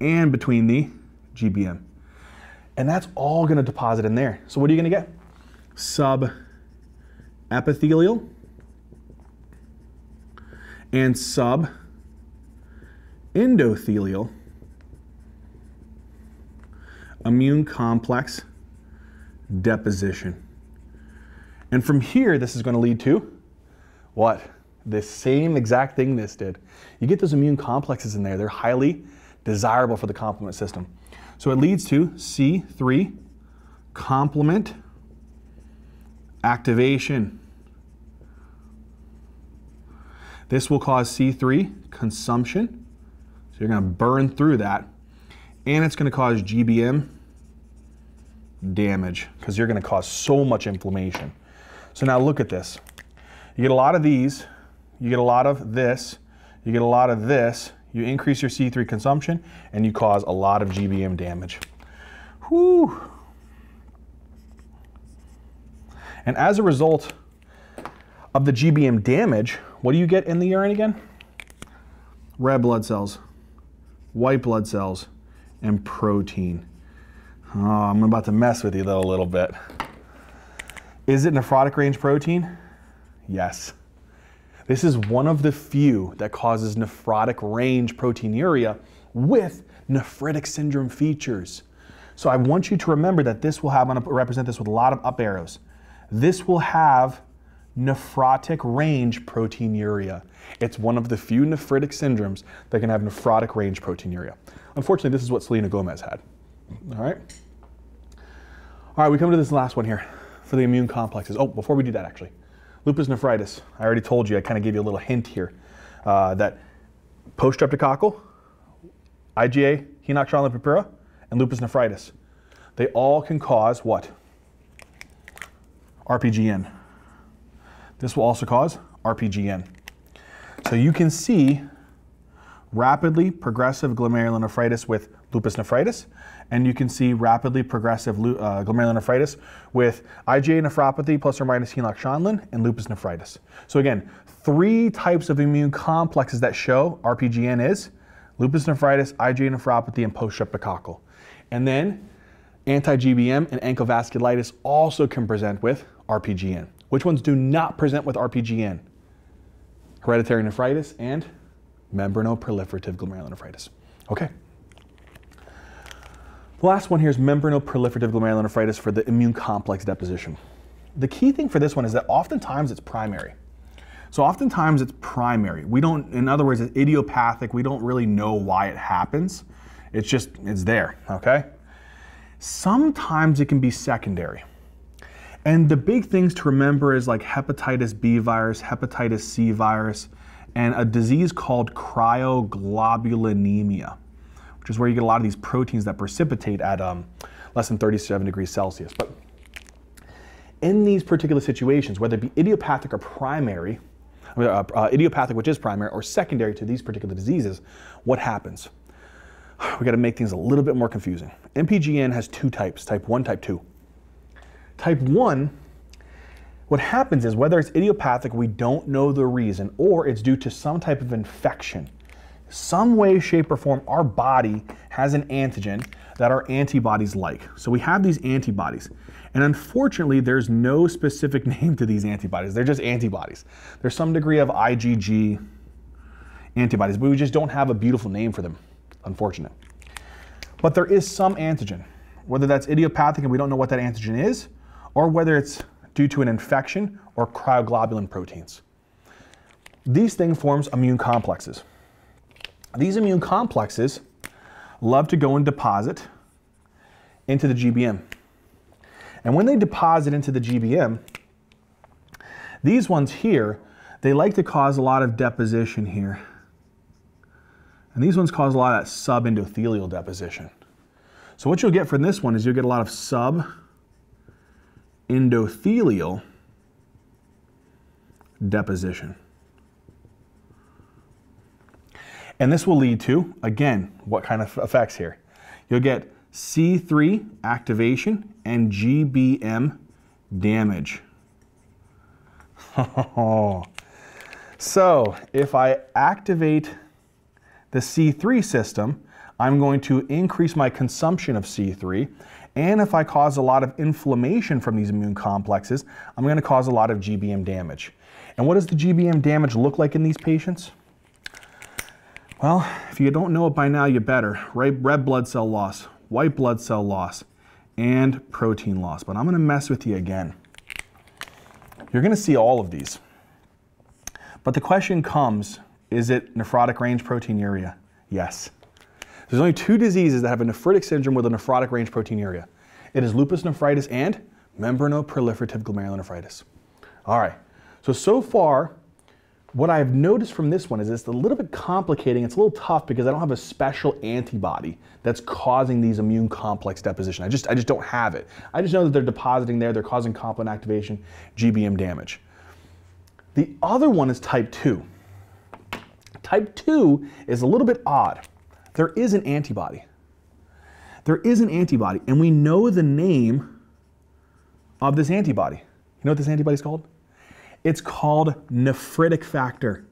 and between the G B M. And that's all going to deposit in there. So what are you going to get? Subepithelial and subendothelial immune complex deposition. And from here, this is going to lead to what? the same exact thing this did. You get those immune complexes in there. They're highly desirable for the complement system. So it leads to C three complement activation. This will cause C three consumption. So you're going to burn through that. And it's going to cause G B M damage because you're going to cause so much inflammation. So now look at this. You get a lot of these. You get a lot of this. You get a lot of this. You increase your C three consumption and you cause a lot of G B M damage. Whew. And as a result of the G B M damage, what do you get in the urine again? Red blood cells, white blood cells, and protein. Oh, I'm about to mess with you though a little bit. Is it nephrotic range protein? Yes. This is one of the few that causes nephrotic range proteinuria with nephritic syndrome features. So I want you to remember that this will have, I'm going to represent this with a lot of up arrows. This will have nephrotic range proteinuria. It's one of the few nephritic syndromes that can have nephrotic range proteinuria. Unfortunately, this is what Selena Gomez had. All right. All right, we come to this last one here for the immune complexes. Oh, before we do that, actually. Lupus nephritis. I already told you, I kind of gave you a little hint here uh, that post-streptococcal, I G A, Hematuria and Leptopyra, and lupus nephritis, they all can cause what? R P G N. This will also cause R P G N. So you can see rapidly progressive glomerulonephritis with lupus nephritis, and you can see rapidly progressive uh, glomerulonephritis with I G A nephropathy plus or minus Hemlock-Schönlein and lupus nephritis. So again, three types of immune complexes that show R P G N is lupus nephritis, I G A nephropathy, and post-streptococcal. And then anti-G B M and ANCA vasculitis also can present with R P G N. Which ones do not present with R P G N? Hereditary nephritis and membranoproliferative glomerulonephritis. Okay. The last one here is membranoproliferative glomerulonephritis for the immune complex deposition. The key thing for this one is that oftentimes it's primary. So oftentimes it's primary. We don't, in other words, it's idiopathic. We don't really know why it happens. It's just, it's there, okay? Sometimes it can be secondary. And the big things to remember is like hepatitis B virus, hepatitis C virus, and a disease called cryoglobulinemia, which is where you get a lot of these proteins that precipitate at um, less than thirty-seven degrees Celsius. But in these particular situations, whether it be idiopathic or primary, I mean, uh, uh, idiopathic, which is primary, or secondary to these particular diseases, what happens? We gotta make things a little bit more confusing. M P G N has two types, type one, type two. Type one, what happens is whether it's idiopathic, we don't know the reason, or it's due to some type of infection. Some way, shape, or form, our body has an antigen that our antibodies like. So we have these antibodies. And unfortunately, there's no specific name to these antibodies. They're just antibodies. There's some degree of I G G antibodies, but we just don't have a beautiful name for them, unfortunate. But there is some antigen, whether that's idiopathic and we don't know what that antigen is, or whether it's due to an infection or cryoglobulin proteins. These things form immune complexes. These immune complexes love to go and deposit into the G B M. And when they deposit into the G B M, these ones here, they like to cause a lot of deposition here. And these ones cause a lot of that subendothelial deposition. So what you'll get from this one is you'll get a lot of subendothelial deposition. And this will lead to, again, what kind of effects here? You'll get C three activation and G B M damage. So if I activate the C three system, I'm going to increase my consumption of C three. And if I cause a lot of inflammation from these immune complexes, I'm going to cause a lot of G B M damage. And what does the G B M damage look like in these patients? Well, if you don't know it by now, you better. Right? Red blood cell loss, white blood cell loss, and protein loss. But I'm going to mess with you again. You're going to see all of these. But the question comes, is it nephrotic range proteinuria? Yes. There's only two diseases that have a nephritic syndrome with a nephrotic range proteinuria. It is lupus nephritis and membranoproliferative glomerulonephritis. All right, so, so far, what I've noticed from this one is it's a little bit complicating, it's a little tough because I don't have a special antibody that's causing these immune complex deposition. I just, I just don't have it. I just know that they're depositing there, they're causing complement activation, G B M damage. The other one is type two. Type two is a little bit odd. There is an antibody. There is an antibody, and we know the name of this antibody. You know what this antibody is called? It's called nephritic factor.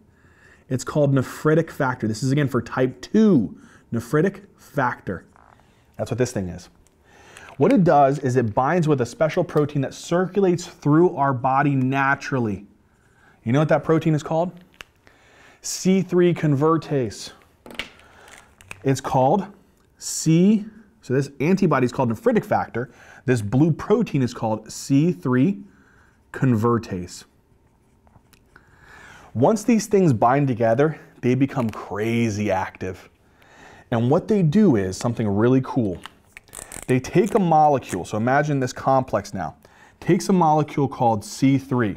It's called nephritic factor. This is again for type two, nephritic factor. That's what this thing is. What it does is it binds with a special protein that circulates through our body naturally. You know what that protein is called? C three convertase. It's called C, so this antibody is called nephritic factor. This blue protein is called C three convertase. Once these things bind together, they become crazy active. And what they do is something really cool. They take a molecule, so imagine this complex now, takes a molecule called C three.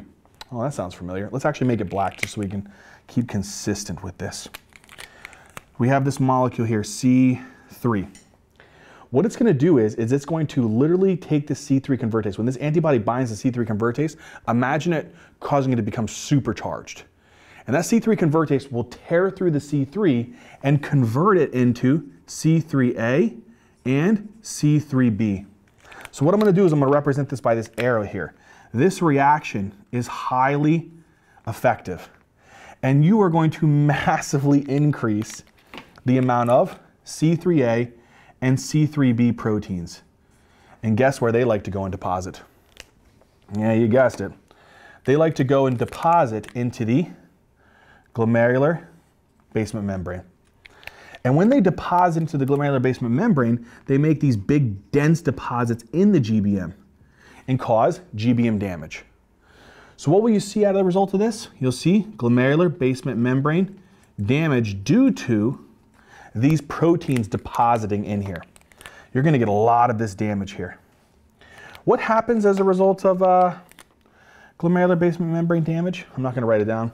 Oh, that sounds familiar. Let's actually make it black just so we can keep consistent with this. We have this molecule here, C three. What it's going to do is, is it's going to literally take the C three convertase. When this antibody binds the C three convertase, imagine it causing it to become supercharged. And that C three convertase will tear through the C three and convert it into C three A and C three B. So what I'm going to do is I'm going to represent this by this arrow here. This reaction is highly effective. And you are going to massively increase the amount of C three A and C three B proteins. And guess where they like to go and deposit? Yeah, you guessed it. They like to go and deposit into the glomerular basement membrane. And when they deposit into the glomerular basement membrane, they make these big dense deposits in the G B M and cause G B M damage. So what will you see out of the result of this? You'll see glomerular basement membrane damage due to these proteins depositing in here. You're going to get a lot of this damage here. What happens as a result of uh, glomerular basement membrane damage? I'm not going to write it down.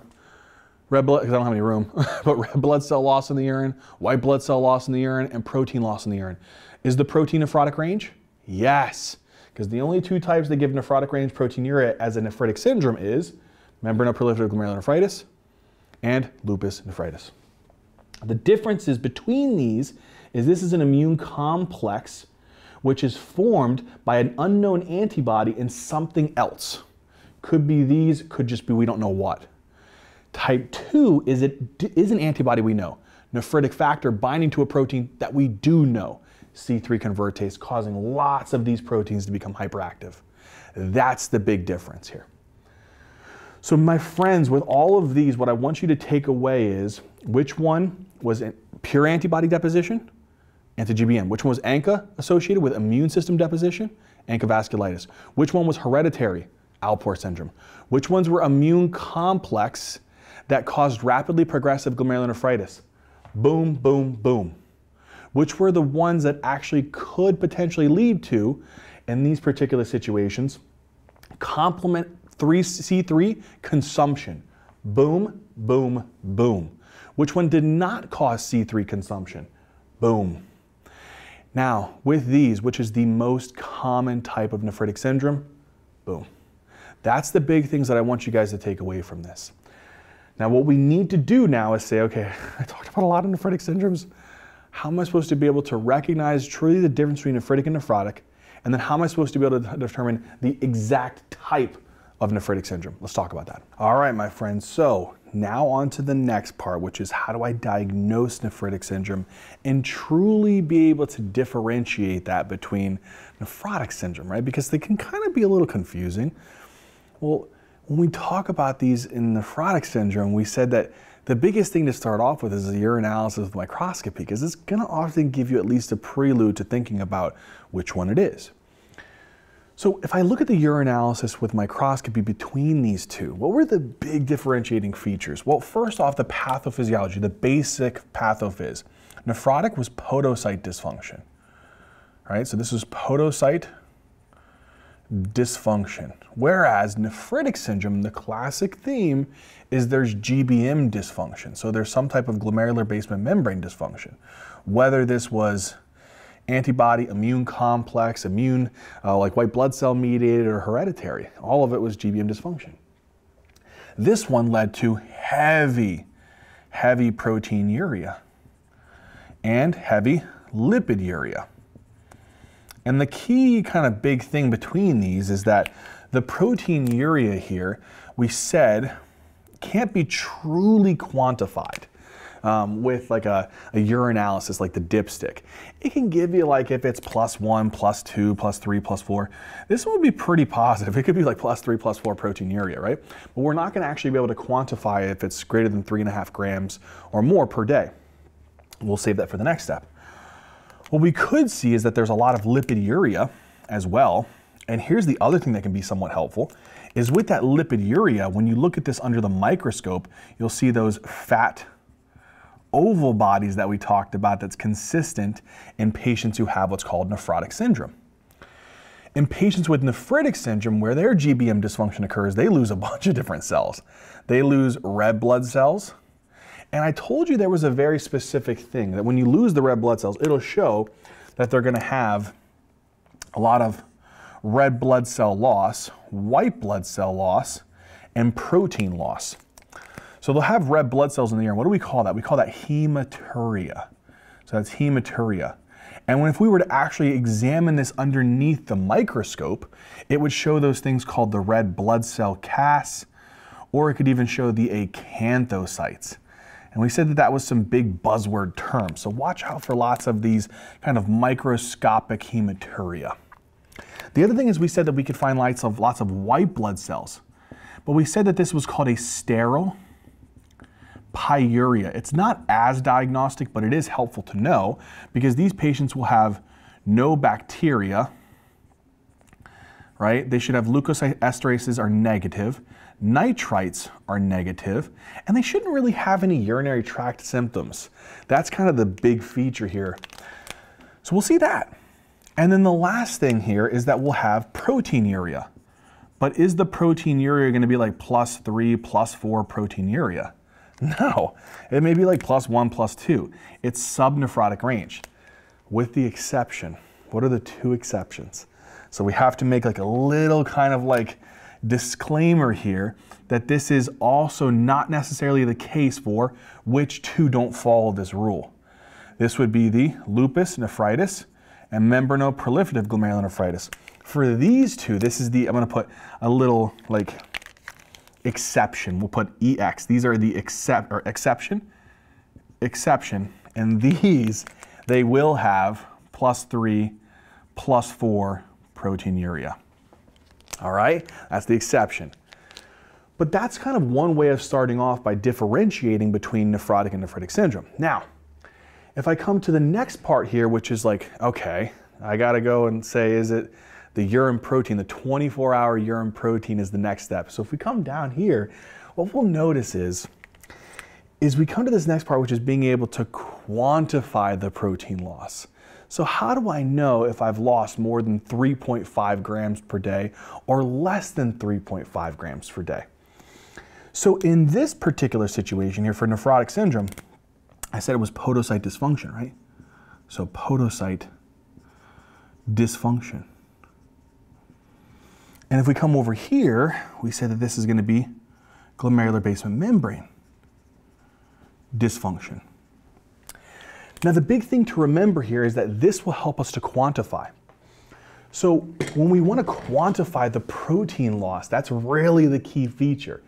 Red blood, because I don't have any room, but red blood cell loss in the urine, white blood cell loss in the urine, and protein loss in the urine. Is the protein nephrotic range? Yes, because the only two types that give nephrotic range proteinuria as a nephritic syndrome is membranoproliferative glomerulonephritis and lupus nephritis. The differences between these is this is an immune complex which is formed by an unknown antibody and something else. Could be these, could just be we don't know what. Type two is, it, is an antibody we know. Nephritic factor binding to a protein that we do know. C three convertase causing lots of these proteins to become hyperactive. That's the big difference here. So my friends, with all of these, what I want you to take away is which one was pure antibody deposition? Anti-G B M. Which one was ANCA associated with immune system deposition? ANCA vasculitis. Which one was hereditary? Alport syndrome. Which ones were immune complex that caused rapidly progressive glomerulonephritis? Boom, boom, boom. Which were the ones that actually could potentially lead to, in these particular situations, complement C three consumption? Boom, boom, boom. Which one did not cause C three consumption? Boom. Now, with these, which is the most common type of nephritic syndrome? Boom. That's the big things that I want you guys to take away from this. Now, what we need to do now is say, okay, I talked about a lot of nephritic syndromes. How am I supposed to be able to recognize truly the difference between nephritic and nephrotic? And then how am I supposed to be able to determine the exact type of nephritic syndrome? Let's talk about that. All right, my friends, so now on to the next part, which is how do I diagnose nephritic syndrome and truly be able to differentiate that between nephrotic syndrome, right? Because they can kind of be a little confusing. Well, when we talk about these in nephrotic syndrome, we said that the biggest thing to start off with is the urinalysis with microscopy, because it's going to often give you at least a prelude to thinking about which one it is. So if I look at the urinalysis with microscopy between these two, what were the big differentiating features? Well, first off, the pathophysiology, the basic pathophys. Nephrotic was podocyte dysfunction. All right, so this is podocyte dysfunction. Whereas nephritic syndrome, the classic theme is there's G B M dysfunction. So there's some type of glomerular basement membrane dysfunction. Whether this was antibody, immune complex, immune, uh, like white blood cell mediated or hereditary. All of it was G B M dysfunction. This one led to heavy, heavy proteinuria and heavy lipiduria. And the key kind of big thing between these is that the proteinuria here, we said, can't be truly quantified. Um, with like a, a urinalysis, like the dipstick. It can give you like if it's plus one, plus two, plus three, plus four. This one would be pretty positive. It could be like plus three, plus four proteinuria, right? But we're not gonna actually be able to quantify it if it's greater than three and a half grams or more per day. We'll save that for the next step. What we could see is that there's a lot of lipiduria as well. And here's the other thing that can be somewhat helpful, is with that lipiduria, when you look at this under the microscope, you'll see those fat oval bodies that we talked about that's consistent in patients who have what's called nephrotic syndrome. In patients with nephritic syndrome, where their G B M dysfunction occurs, they lose a bunch of different cells. They lose red blood cells. And I told you there was a very specific thing, that when you lose the red blood cells, it'll show that they're gonna have a lot of red blood cell loss, white blood cell loss, and protein loss. So they'll have red blood cells in the urine. What do we call that? We call that hematuria. So that's hematuria. And when, if we were to actually examine this underneath the microscope, it would show those things called the red blood cell casts, or it could even show the acanthocytes. And we said that that was some big buzzword term. So watch out for lots of these kind of microscopic hematuria. The other thing is we said that we could find lots of, lots of white blood cells, but we said that this was called a sterile pyuria. It's not as diagnostic, but it is helpful to know because these patients will have no bacteria, right? They should have leukocyteesterases are negative, nitrites are negative, and they shouldn't really have any urinary tract symptoms. That's kind of the big feature here. So we'll see that. And then the last thing here is that we'll have proteinuria. But is the proteinuria going to be like plus three, plus four proteinuria? No, it may be like plus one, plus two. It's subnephrotic range with the exception. What are the two exceptions? So we have to make like a little kind of like disclaimer here that this is also not necessarily the case for which two don't follow this rule. This would be the lupus nephritis and membranoproliferative glomerulonephritis. For these two, this is the, I'm gonna put a little like exception, we'll put E X. These are the except or exception, exception, and these, they will have plus three, plus four proteinuria. All right, that's the exception. But that's kind of one way of starting off by differentiating between nephrotic and nephritic syndrome. Now, if I come to the next part here, which is like, okay, I gotta go and say, is it the urine protein, the twenty-four hour urine protein is the next step. So if we come down here, what we'll notice is, is we come to this next part, which is being able to quantify the protein loss. So how do I know if I've lost more than three point five grams per day or less than three point five grams per day? So in this particular situation here for nephrotic syndrome, I said it was podocyte dysfunction, right? So podocyte dysfunction. And if we come over here, we say that this is going to be glomerular basement membrane dysfunction. Now, the big thing to remember here is that this will help us to quantify. So when we want to quantify the protein loss, that's really the key feature.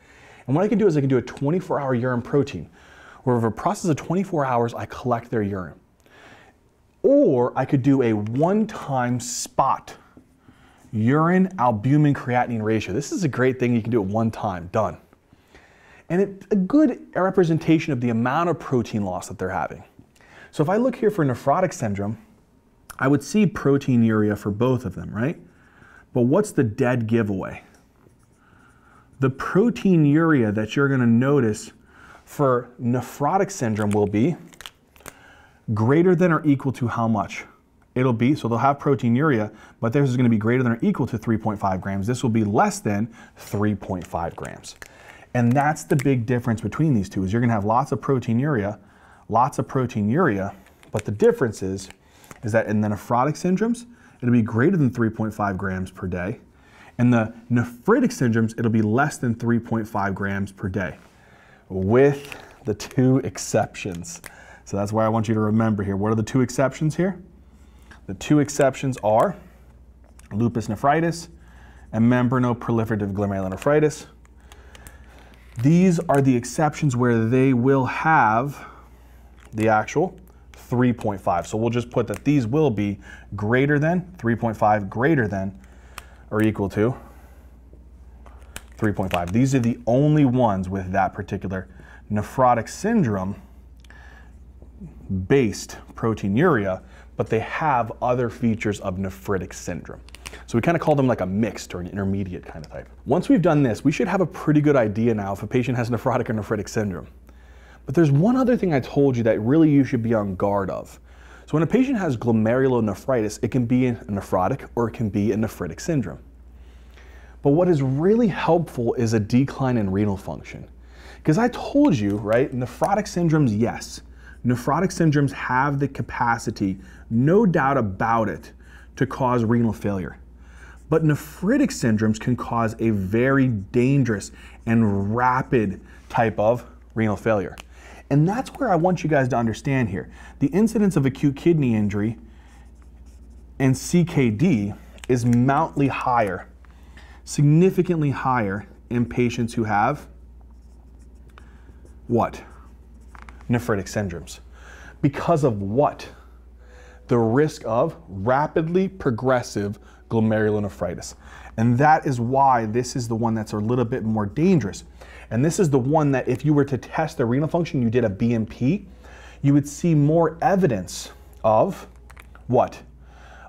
And what I can do is I can do a twenty-four hour urine protein, where over a process of twenty-four hours, I collect their urine. Or I could do a one-time spot urine albumin creatinine ratio. This is a great thing. You can do it one time, done. And it's a good representation of the amount of protein loss that they're having. So if I look here for nephrotic syndrome, I would see proteinuria for both of them, right? But what's the dead giveaway? The proteinuria that you're going to notice for nephrotic syndrome will be greater than or equal to how much? It'll be, so they'll have proteinuria, but theirs is going to be greater than or equal to three point five grams. This will be less than three point five grams. And that's the big difference between these two, is you're going to have lots of proteinuria, lots of proteinuria, but the difference is, is that in the nephrotic syndromes, it'll be greater than three point five grams per day. In the nephritic syndromes, it'll be less than three point five grams per day, with the two exceptions. So that's why I want you to remember here. What are the two exceptions here? The two exceptions are lupus nephritis and membranoproliferative glomerulonephritis. These are the exceptions where they will have the actual three point five. So we'll just put that these will be greater than three point five, greater than or equal to three point five. These are the only ones with that particular nephrotic syndrome based proteinuria, but they have other features of nephritic syndrome. So we kind of call them like a mixed or an intermediate kind of type. Once we've done this, we should have a pretty good idea now if a patient has nephrotic or nephritic syndrome. But there's one other thing I told you that really you should be on guard of. So when a patient has glomerulonephritis, it can be a nephrotic or it can be a nephritic syndrome. But what is really helpful is a decline in renal function. Because I told you, right, nephrotic syndromes, yes. Nephrotic syndromes have the capacity, no doubt about it, to cause renal failure. But nephritic syndromes can cause a very dangerous and rapid type of renal failure. And that's where I want you guys to understand here. The incidence of acute kidney injury and C K D is mountably higher, significantly higher in patients who have what? Nephritic syndromes. Because of what? The risk of rapidly progressive glomerulonephritis. And that is why this is the one that's a little bit more dangerous. And this is the one that if you were to test the renal function, you did a B M P, you would see more evidence of what?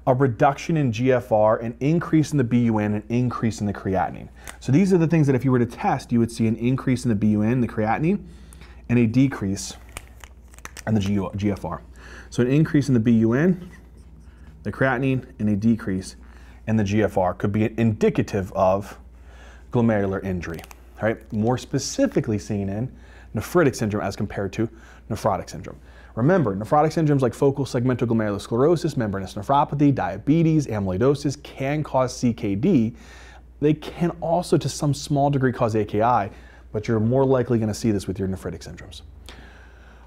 A reduction in G F R, an increase in the B U N, an increase in the creatinine. So these are the things that if you were to test, you would see an increase in the B U N, the creatinine, and a decrease in the G F R. So an increase in the B U N, the creatinine, and a decrease in the G F R could be indicative of glomerular injury, right? More specifically seen in nephritic syndrome as compared to nephrotic syndrome. Remember, nephrotic syndromes like focal segmental glomerulosclerosis, membranous nephropathy, diabetes, amyloidosis can cause C K D. They can also, to some small degree, cause A K I, but you're more likely going to see this with your nephritic syndromes.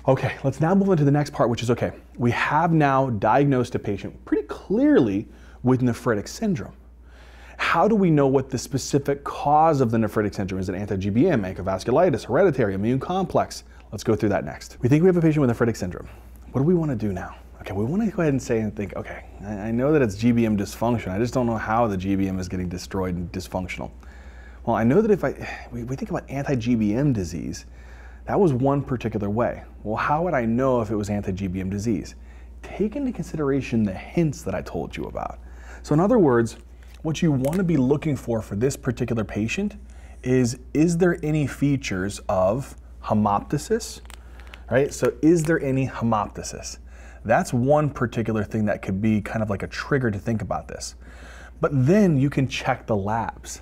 Okay, let's now move into the next part, which is, okay, we have now diagnosed a patient pretty clearly with nephritic syndrome. How do we know what the specific cause of the nephritic syndrome is? Is it anti-G B M, ANCA vasculitis, hereditary, immune complex? Let's go through that next. We think we have a patient with nephritic syndrome. What do we want to do now? Okay, we want to go ahead and say and think, okay, I know that it's G B M dysfunction. I just don't know how the G B M is getting destroyed and dysfunctional. Well, I know that if I, we think about anti-G B M disease, that was one particular way. Well, how would I know if it was anti-G B M disease? Take into consideration the hints that I told you about. So in other words, what you want to be looking for for this particular patient is, is there any features of hemoptysis, right? So is there any hemoptysis? That's one particular thing that could be kind of like a trigger to think about this. But then you can check the labs.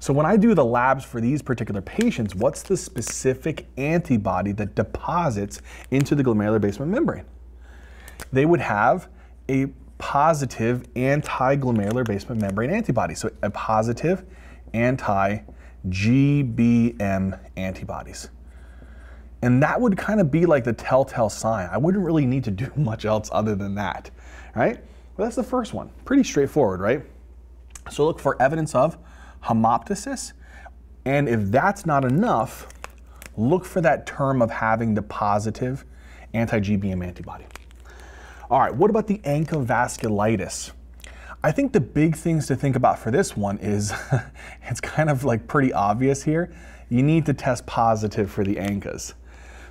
So when I do the labs for these particular patients, what's the specific antibody that deposits into the glomerular basement membrane? They would have a positive anti-glomerular basement membrane antibody, so a positive anti-G B M antibodies. And that would kind of be like the telltale sign. I wouldn't really need to do much else other than that, right? Well, that's the first one. Pretty straightforward, right? So look for evidence of hemoptysis, and if that's not enough, look for that term of having the positive anti-G B M antibody. All right, what about the ANCA vasculitis? I think the big things to think about for this one is, it's kind of like pretty obvious here, you need to test positive for the ANCAs.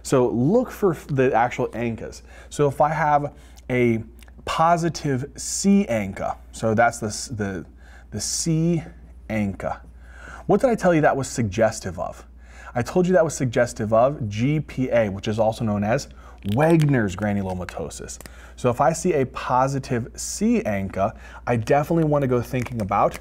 So look for the actual ANCAs. So if I have a positive C ANCA, so that's the, the the C ANCA. What did I tell you that was suggestive of? I told you that was suggestive of G P A, which is also known as Wegener's granulomatosis. So if I see a positive C ANCA, I definitely want to go thinking about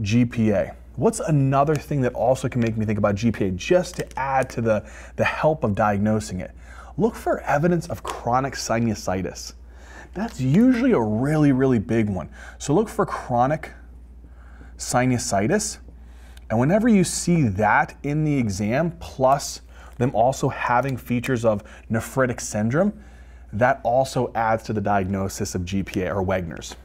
G P A. What's another thing that also can make me think about G P A, just to add to the, the help of diagnosing it? Look for evidence of chronic sinusitis. That's usually a really, really big one. So look for chronic sinusitis. And whenever you see that in the exam, plus them also having features of nephritic syndrome, that also adds to the diagnosis of G P A or Wegener's.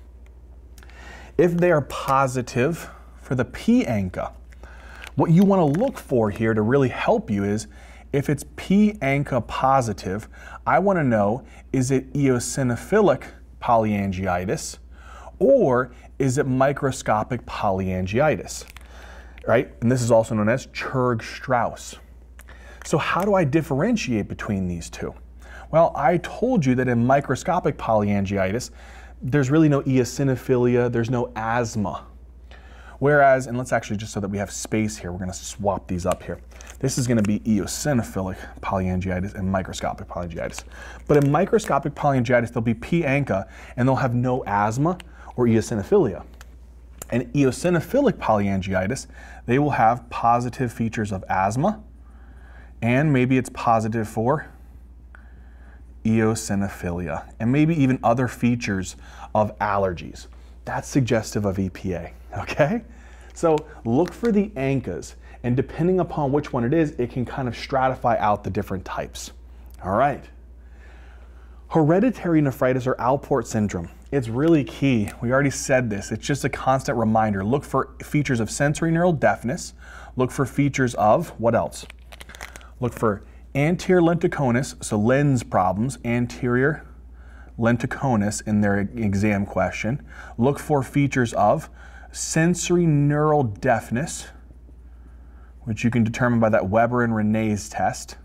If they are positive for the P ANCA, what you want to look for here to really help you is, if it's P ANCA positive, I want to know, is it eosinophilic polyangiitis or is it microscopic polyangiitis? Right? And this is also known as Churg-Strauss. So how do I differentiate between these two? Well, I told you that in microscopic polyangiitis, there's really no eosinophilia, there's no asthma. Whereas, and let's actually, just so that we have space here, we're going to swap these up here. This is going to be eosinophilic polyangiitis and microscopic polyangiitis. But in microscopic polyangiitis, there'll be P ANCA and they'll have no asthma or eosinophilia. And eosinophilic polyangiitis, they will have positive features of asthma, and maybe it's positive for eosinophilia, and maybe even other features of allergies. That's suggestive of E P A, okay? So look for the ANCAs, and depending upon which one it is, it can kind of stratify out the different types. All right. Hereditary nephritis or Alport syndrome. It's really key. We already said this. It's just a constant reminder. Look for features of sensory neural deafness. Look for features of, what else? Look for anterior lenticulonis, so lens problems, anterior lenticulonis in their exam question. Look for features of sensory neural deafness, which you can determine by that Weber and René's test.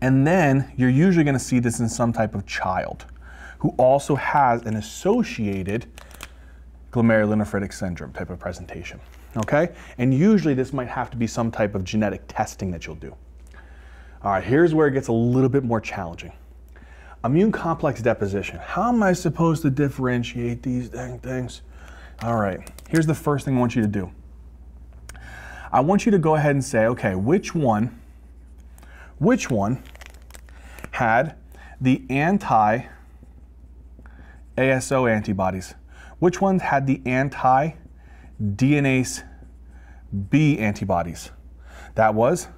And then you're usually going to see this in some type of child who also has an associated glomerulonephritic syndrome type of presentation, okay? And usually this might have to be some type of genetic testing that you'll do. All right, here's where it gets a little bit more challenging. Immune complex deposition. How am I supposed to differentiate these dang things? All right, here's the first thing I want you to do. I want you to go ahead and say, okay, which one, which one had the anti- A S O antibodies? Which ones had the anti-D Nase B antibodies? That was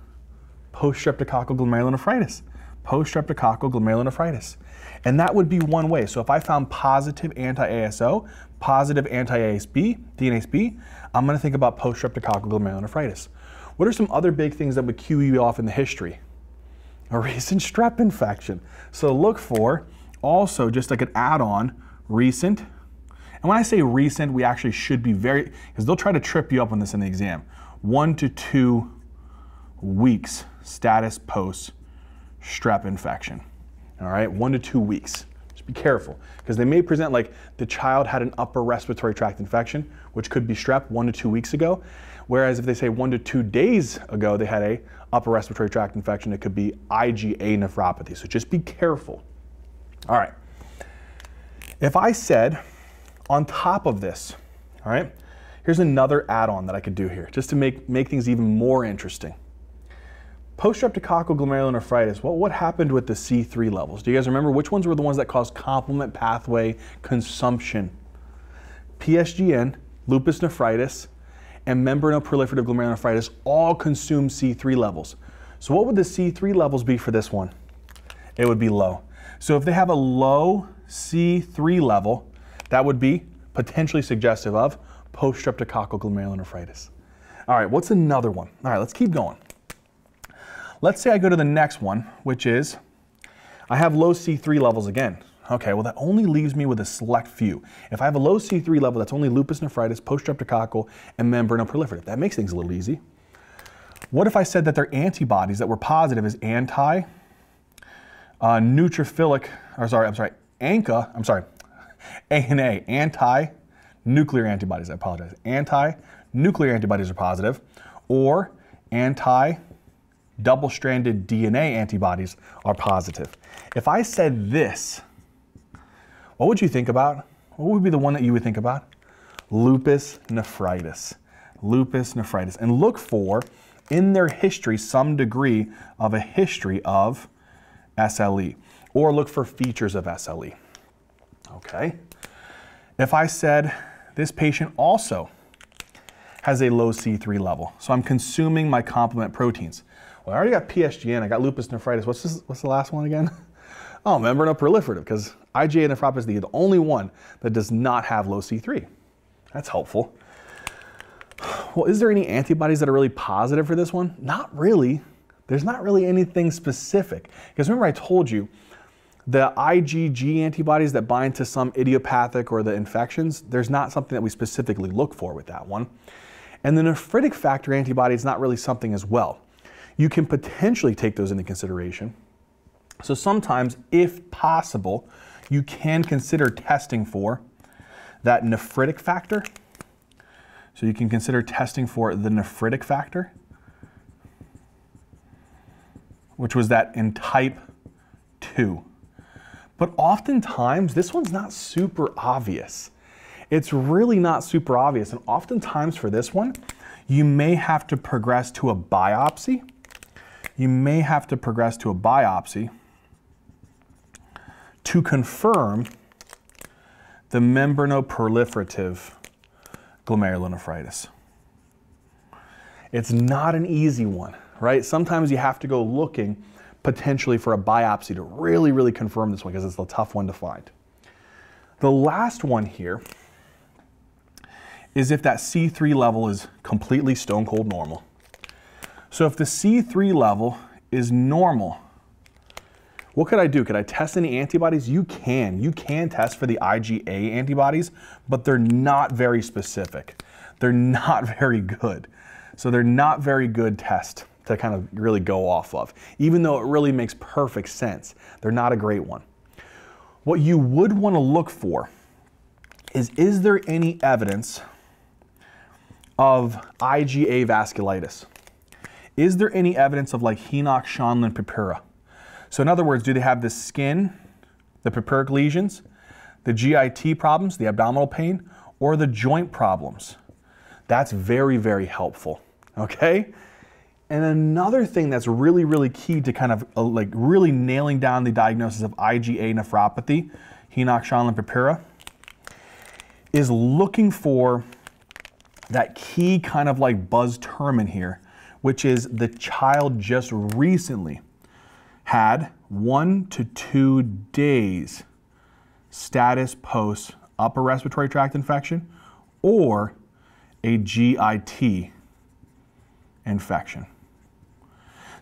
post-streptococcal glomerulonephritis. Post-streptococcal glomerulonephritis. And that would be one way. So if I found positive anti-A S O, positive anti-A S B, D N A S B, I'm going to think about post-streptococcal glomerulonephritis. What are some other big things that would cue you off in the history? A recent strep infection. So look for, also just like an add-on, recent. And when I say recent, we actually should be very, because they'll try to trip you up on this in the exam. One to two weeks status post strep infection. All right, one to two weeks. Just be careful, because they may present like the child had an upper respiratory tract infection, which could be strep one to two weeks ago. Whereas if they say one to two days ago, they had a upper respiratory tract infection, it could be I G A nephropathy. So just be careful. All right, if I said on top of this, all right, here's another add-on that I could do here just to make, make things even more interesting. Post-streptococcal glomerulonephritis, what, what happened with the C three levels? Do you guys remember which ones were the ones that caused complement pathway consumption? P S G N, lupus nephritis, and membranoproliferative glomerulonephritis all consume C three levels. So what would the C three levels be for this one? It would be low. So if they have a low C three level, that would be potentially suggestive of post-streptococcal glomerulonephritis. All right, what's another one? All right, let's keep going. Let's say I go to the next one, which is I have low C three levels again. Okay, well that only leaves me with a select few. If I have a low C three level, that's only lupus nephritis, post-streptococcal, and membranoproliferative. That makes things a little easy. What if I said that their antibodies that were positive is anti- Uh, neutrophilic, or sorry, I'm sorry, ANCA, I'm sorry, A N A, anti nuclear antibodies, I apologize, anti-nuclear antibodies are positive, or anti-double-stranded D N A antibodies are positive. If I said this, what would you think about? What would be the one that you would think about? Lupus nephritis. Lupus nephritis. And look for, in their history, some degree of a history of S L E. Or look for features of S L E. Okay. If I said this patient also has a low C three level, so I'm consuming my complement proteins. Well, I already got P S G N, I got lupus nephritis. What's this, what's the last one again? Oh, membranoproliferative, because I G A nephropathy is the only one that does not have low C three. That's helpful. Well, is there any antibodies that are really positive for this one? Not really. There's not really anything specific. Because remember I told you, the I G G antibodies that bind to some idiopathic or the infections, there's not something that we specifically look for with that one. And the nephritic factor antibody is not really something as well. You can potentially take those into consideration. So sometimes, if possible, you can consider testing for that nephritic factor. So you can consider testing for the nephritic factor, which was that in type two. But oftentimes, this one's not super obvious. It's really not super obvious. And oftentimes for this one, you may have to progress to a biopsy. You may have to progress to a biopsy to confirm the membranoproliferative glomerulonephritis. It's not an easy one, right? Sometimes you have to go looking potentially for a biopsy to really, really confirm this one because it's a tough one to find. The last one here is if that C three level is completely stone cold normal. So if the C three level is normal, what could I do? Could I test any antibodies? You can. You can test for the I G A antibodies, but they're not very specific. They're not very good. So they're not very good test to kind of really go off of, even though it really makes perfect sense. They're not a great one. What you would want to look for is, is there any evidence of I G A vasculitis? Is there any evidence of like Henoch-Schönlein purpura? So in other words, do they have the skin, the purpuric lesions, the G I T problems, the abdominal pain, or the joint problems? That's very, very helpful, okay? And another thing that's really, really key to kind of uh, like really nailing down the diagnosis of I G A nephropathy, Henoch-Schönlein purpura, is looking for that key kind of like buzz term in here, which is the child just recently had one to two days status post upper respiratory tract infection or a G I T infection.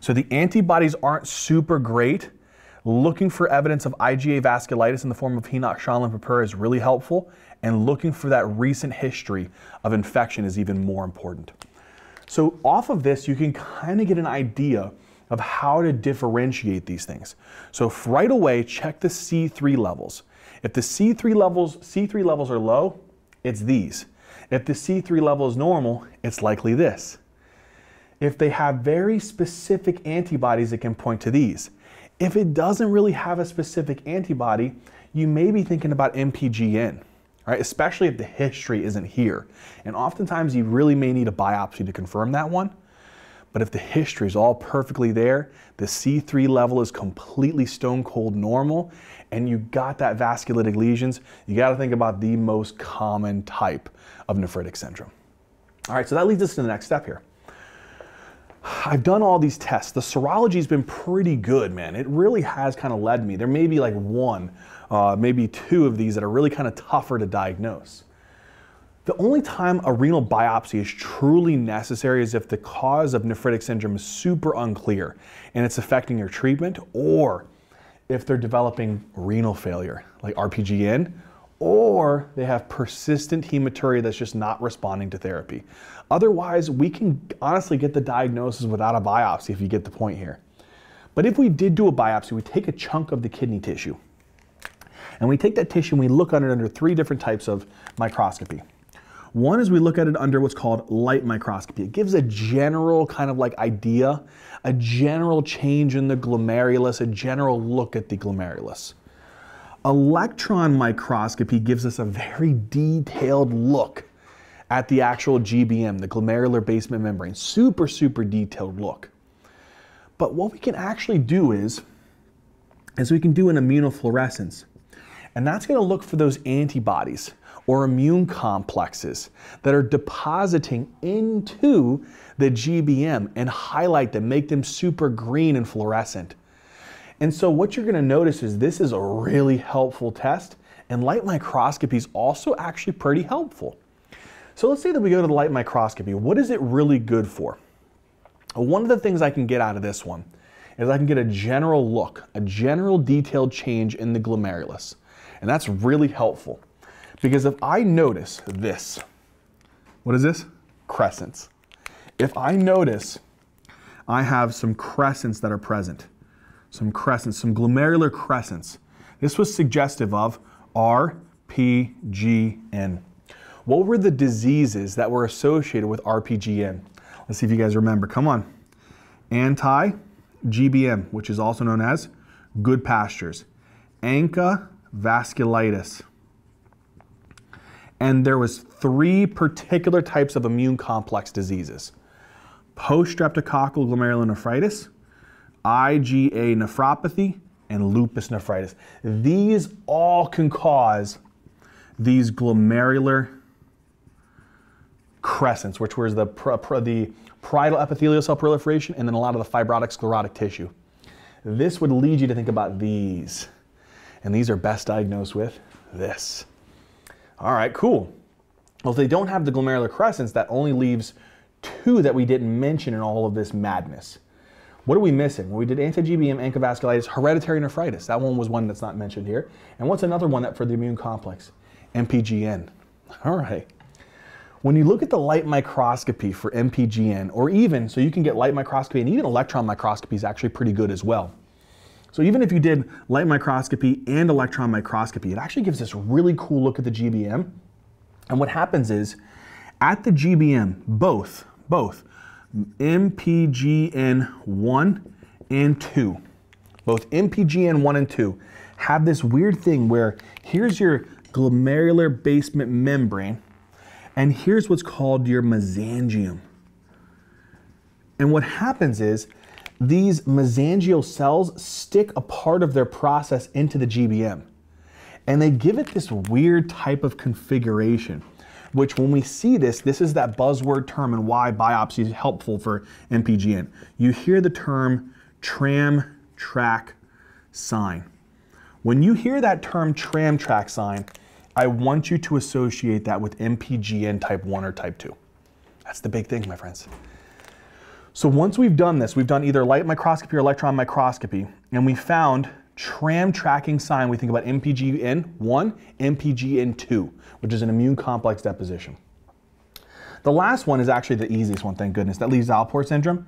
So the antibodies aren't super great. Looking for evidence of I G A vasculitis in the form of Henoch-Schönlein purpura is really helpful, and looking for that recent history of infection is even more important. So off of this, you can kind of get an idea of how to differentiate these things. So if right away, check the C three levels. If the C three levels, C three levels are low, it's these. If the C three level is normal, it's likely this. If they have very specific antibodies, it can point to these. If it doesn't really have a specific antibody, you may be thinking about M P G N, right? Especially if the history isn't here. And oftentimes you really may need a biopsy to confirm that one. But if the history is all perfectly there, the C three level is completely stone cold normal, and you got that vasculitic lesions, you gotta think about the most common type of nephritic syndrome. All right, so that leads us to the next step here. I've done all these tests. The serology's been pretty good, man. It really has kind of led me. There may be like one, uh, maybe two of these that are really kind of tougher to diagnose. The only time a renal biopsy is truly necessary is if the cause of nephritic syndrome is super unclear and it's affecting your treatment, or if they're developing renal failure, like R P G N, or they have persistent hematuria that's just not responding to therapy. Otherwise, we can honestly get the diagnosis without a biopsy, if you get the point here. But if we did do a biopsy, we take a chunk of the kidney tissue And we take that tissue and we look at it under three different types of microscopy. One is we look at it under what's called light microscopy. It gives a general kind of like idea, a general change in the glomerulus, a general look at the glomerulus. Electron microscopy gives us a very detailed look at the actual G B M, the glomerular basement membrane. Super, super detailed look. But what we can actually do is, is we can do an immunofluorescence. And that's gonna look for those antibodies or immune complexes that are depositing into the G B M and highlight them, make them super green and fluorescent. And so what you're gonna notice is this is a really helpful test, and light microscopy is also actually pretty helpful. So let's say that we go to the light microscopy. What is it really good for? One of the things I can get out of this one is I can get a general look, a general detailed change in the glomerulus. And that's really helpful because if I notice this, what is this? Crescents. If I notice I have some crescents that are present, some crescents, some glomerular crescents. This was suggestive of R P G N. What were the diseases that were associated with R P G N? Let's see if you guys remember. Come on. Anti G B M, which is also known as good pastures. ANCA vasculitis. And there was three particular types of immune complex diseases. Post-streptococcal glomerulonephritis, I G A nephropathy, and lupus nephritis. These all can cause these glomerular crescents, which was the, pr pr the parietal epithelial cell proliferation and then a lot of the fibrotic sclerotic tissue. This would lead you to think about these. And these are best diagnosed with this. All right, cool. Well, if they don't have the glomerular crescents, that only leaves two that we didn't mention in all of this madness. What are we missing? Well, we did anti G B M, ANCA vasculitis, hereditary nephritis. That one was one that's not mentioned here. And what's another one that for the immune complex? M P G N. All right. When you look at the light microscopy for M P G N, or even, so you can get light microscopy, and even electron microscopy is actually pretty good as well. So even if you did light microscopy and electron microscopy, it actually gives this really cool look at the G B M. And what happens is, at the G B M, both, both, M P G N one and two, both M P G N one and two have this weird thing where here's your glomerular basement membrane, and here's what's called your mesangium. And what happens is these mesangial cells stick a part of their process into the G B M. And they give it this weird type of configuration, which when we see this, this is that buzzword term and why biopsy is helpful for M P G N. You hear the term tram track sign. When you hear that term tram track sign, I want you to associate that with M P G N type one or type two. That's the big thing, my friends. So once we've done this, we've done either light microscopy or electron microscopy, and we found tram tracking sign. We think about M P G N one, M P G N two, which is an immune complex deposition. The last one is actually the easiest one, thank goodness. That leaves Alport syndrome.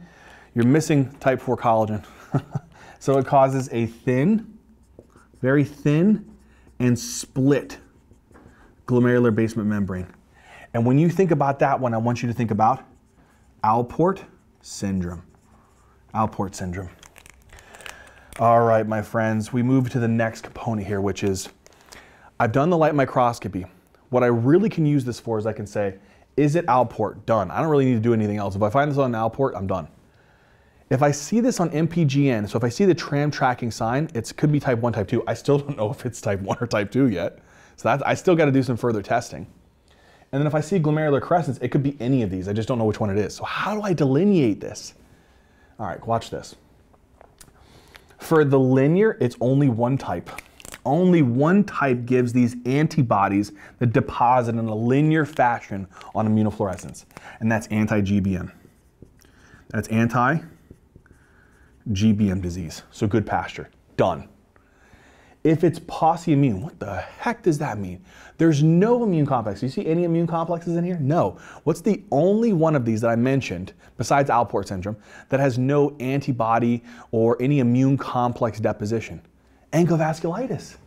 You're missing type four collagen. So it causes a thin, very thin, and split glomerular basement membrane. And when you think about that one, I want you to think about Alport syndrome. Alport syndrome. All right, my friends, we move to the next component here, which is I've done the light microscopy. What I really can use this for is I can say, is it Alport? Done. I don't really need to do anything else. If I find this on Alport, I'm done. If I see this on M P G N, so if I see the tram tracking sign, it could be type one, type two. I still don't know if it's type one or type two yet. So that's, I still got to do some further testing. And then if I see glomerular crescents, it could be any of these. I just don't know which one it is. So how do I delineate this? All right, watch this. For the linear, it's only one type. Only one type gives these antibodies that deposit in a linear fashion on immunofluorescence, and that's anti G B M. That's anti G B M disease, so good pasture, done. If it's posse immune, what the heck does that mean? There's no immune complex. Do you see any immune complexes in here? No. What's the only one of these that I mentioned, besides Alport syndrome, that has no antibody or any immune complex deposition? ANCA vasculitis.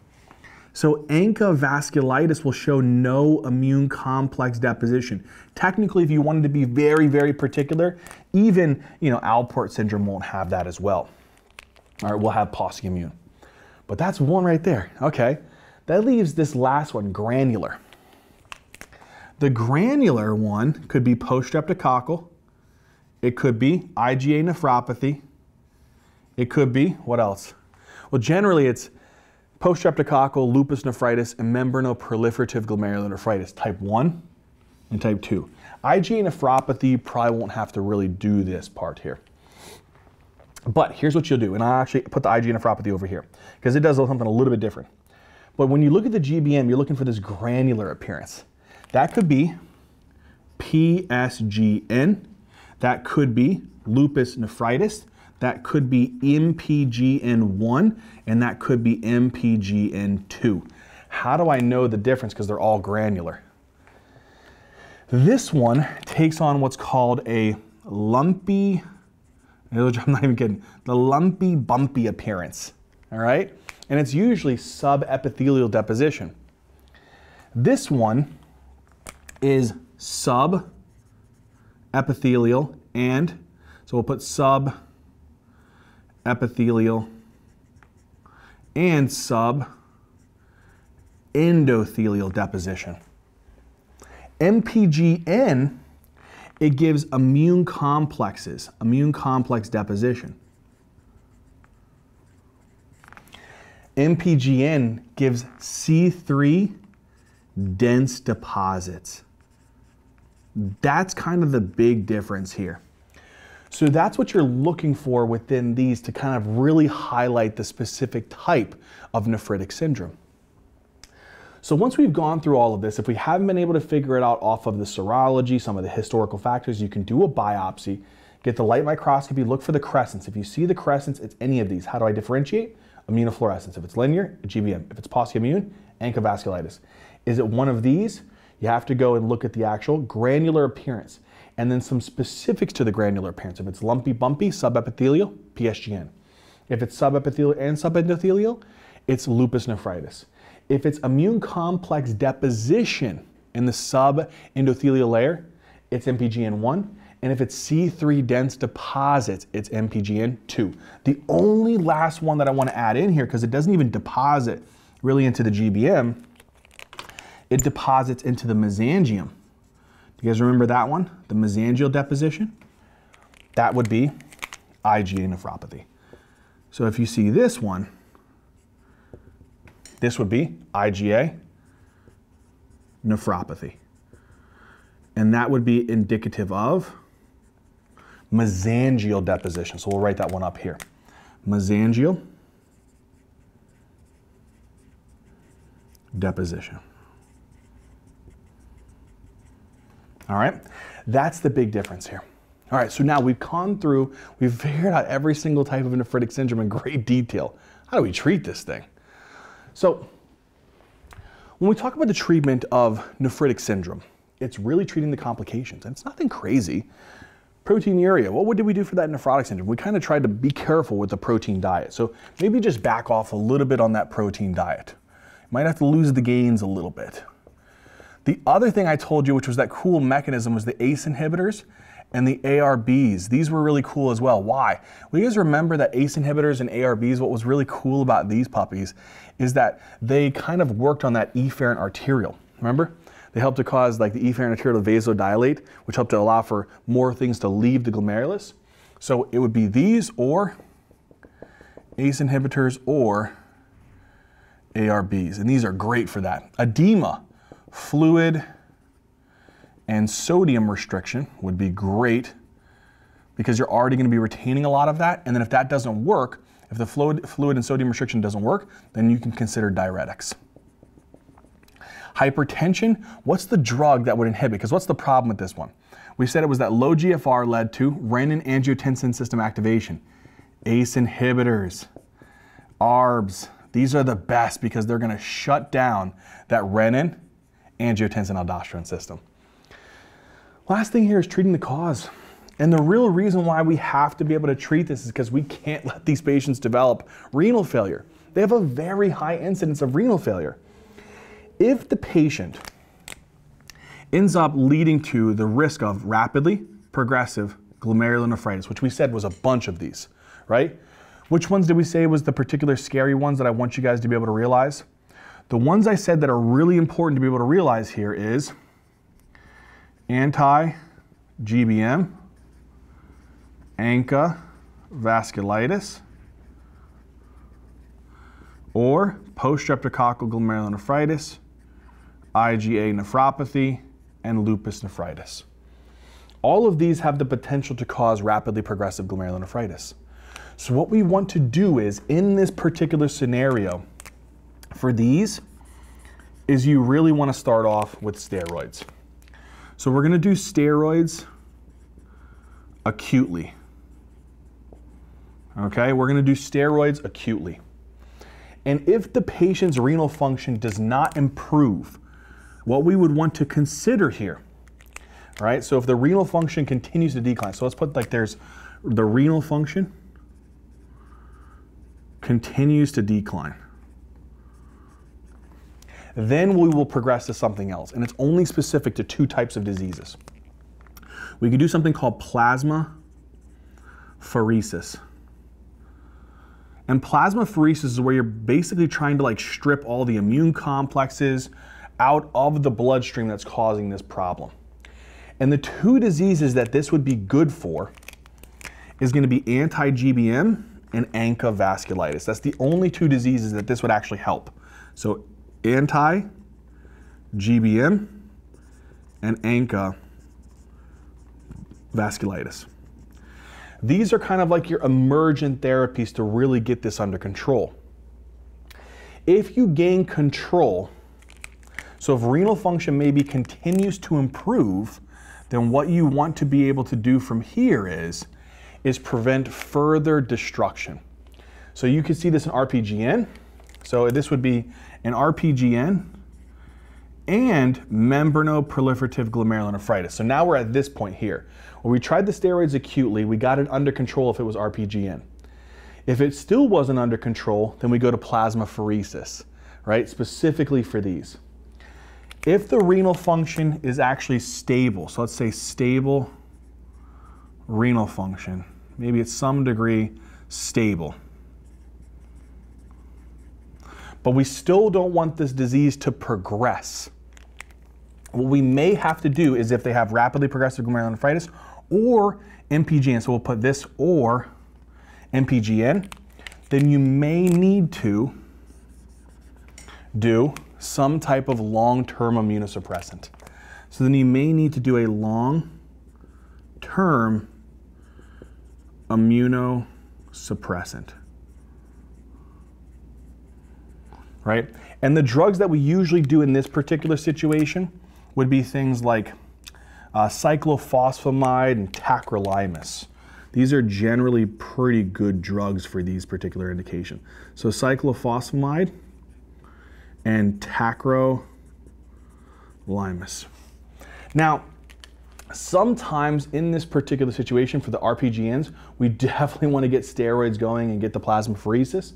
So ANCA vasculitis will show no immune complex deposition. Technically, if you wanted to be very, very particular, even, you know, Alport syndrome won't have that as well. All right, we'll have paucity immune. But that's one right there, okay. That leaves this last one, granular. The granular one could be post-streptococcal. It could be IgA nephropathy. It could be, what else? Well, generally it's post-streptococcal, lupus nephritis, and membranoproliferative glomerulonephritis, type one and type two. IgA nephropathy probably won't have to really do this part here. But here's what you'll do, and I actually put the IgA nephropathy over here because it does something a little bit different. But when you look at the G B M, you're looking for this granular appearance. That could be P S G N, that could be lupus nephritis, that could be M P G N one, and that could be M P G N two. How do I know the difference? Because they're all granular. This one takes on what's called a lumpy, I'm not even kidding, the lumpy bumpy appearance, all right? And it's usually subepithelial deposition. This one is subepithelial, and so we'll put subepithelial and subendothelial deposition. M P G N, it gives immune complexes, immune complex deposition. M P G N gives C three dense deposits. That's kind of the big difference here. So that's what you're looking for within these to kind of really highlight the specific type of nephritic syndrome. So once we've gone through all of this, if we haven't been able to figure it out off of the serology, some of the historical factors, you can do a biopsy, get the light microscopy, look for the crescents. If you see the crescents, it's any of these. How do I differentiate? Immunofluorescence. If it's linear, G B M. If it's paucity immune, ANCA vasculitis. Is it one of these? You have to go and look at the actual granular appearance and then some specifics to the granular appearance. If it's lumpy, bumpy, subepithelial, P S G N. If it's subepithelial and subendothelial, it's lupus nephritis. If it's immune complex deposition in the subendothelial layer, it's M P G N one. And if it's C three dense deposits, it's M P G N two. The only last one that I want to add in here, because it doesn't even deposit really into the G B M, it deposits into the mesangium. Do you guys remember that one? The mesangial deposition? That would be IgA nephropathy. So if you see this one, this would be IgA nephropathy. And that would be indicative of mesangial deposition. So we'll write that one up here. Mesangial deposition. All right, that's the big difference here. All right, so now we've gone through, we've figured out every single type of nephritic syndrome in great detail. How do we treat this thing? So when we talk about the treatment of nephritic syndrome, it's really treating the complications, and it's nothing crazy. Proteinuria, what did we do for that nephrotic syndrome? We kind of tried to be careful with the protein diet. So maybe just back off a little bit on that protein diet. You might have to lose the gains a little bit. The other thing I told you, which was that cool mechanism, was the A C E inhibitors and the A R Bs. These were really cool as well. Why? Well, you guys remember that A C E inhibitors and A R Bs, what was really cool about these puppies is that they kind of worked on that efferent arterial, remember? They helped to cause like the efferent arterial to vasodilate, which helped to allow for more things to leave the glomerulus. So it would be these or A C E inhibitors or A R Bs, and these are great for that. Edema, fluid and sodium restriction would be great because you're already going to be retaining a lot of that, and then if that doesn't work, if the fluid, fluid and sodium restriction doesn't work, then you can consider diuretics. Hypertension, what's the drug that would inhibit? Because what's the problem with this one? We said it was that low G F R led to renin-angiotensin system activation. A C E inhibitors, A R Bs, these are the best because they're going to shut down that renin angiotensin aldosterone system. Last thing here is treating the cause. And the real reason why we have to be able to treat this is because we can't let these patients develop renal failure. They have a very high incidence of renal failure. if the patient ends up leading to the risk of rapidly progressive glomerulonephritis, which we said was a bunch of these, right? Which ones did we say was the particular scary ones that I want you guys to be able to realize? The ones I said that are really important to be able to realize here is anti-G B M, ANCA vasculitis, or post-streptococcal glomerulonephritis, I G A nephropathy, and lupus nephritis. All of these have the potential to cause rapidly progressive glomerulonephritis. So what we want to do is, in this particular scenario, for these, is you really want to start off with steroids. So we're going to do steroids acutely. Okay, we're going to do steroids acutely. And if the patient's renal function does not improve, what we would want to consider here, right? So if the renal function continues to decline, so let's put like there's the renal function continues to decline. Then we will progress to something else, and it's only specific to two types of diseases. We can do something called plasmapheresis. And plasmapheresis is where you're basically trying to like strip all the immune complexes out of the bloodstream that's causing this problem. And the two diseases that this would be good for is going to be anti-G B M and ANCA vasculitis. That's the only two diseases that this would actually help. So anti-G B M and ANCA vasculitis. These are kind of like your emergent therapies to really get this under control. If you gain control, so if renal function maybe continues to improve, then what you want to be able to do from here is, is prevent further destruction. So you can see this in R P G N. So this would be an R P G N and membranoproliferative glomerulonephritis. So now we're at this point here. When we tried the steroids acutely, we got it under control if it was R P G N. If it still wasn't under control, then we go to plasmapheresis, right? Specifically for these. If the renal function is actually stable, so let's say stable renal function, maybe at some degree stable, but we still don't want this disease to progress. What we may have to do is if they have rapidly progressive glomerulonephritis or M P G N, so we'll put this or M P G N, then you may need to do some type of long-term immunosuppressant. So then you may need to do a long-term immunosuppressant. Right? And the drugs that we usually do in this particular situation would be things like uh, cyclophosphamide and tacrolimus. These are generally pretty good drugs for these particular indication. So cyclophosphamide and tacrolimus. Now, sometimes in this particular situation for the R P G Ns, we definitely want to get steroids going and get the plasmapheresis.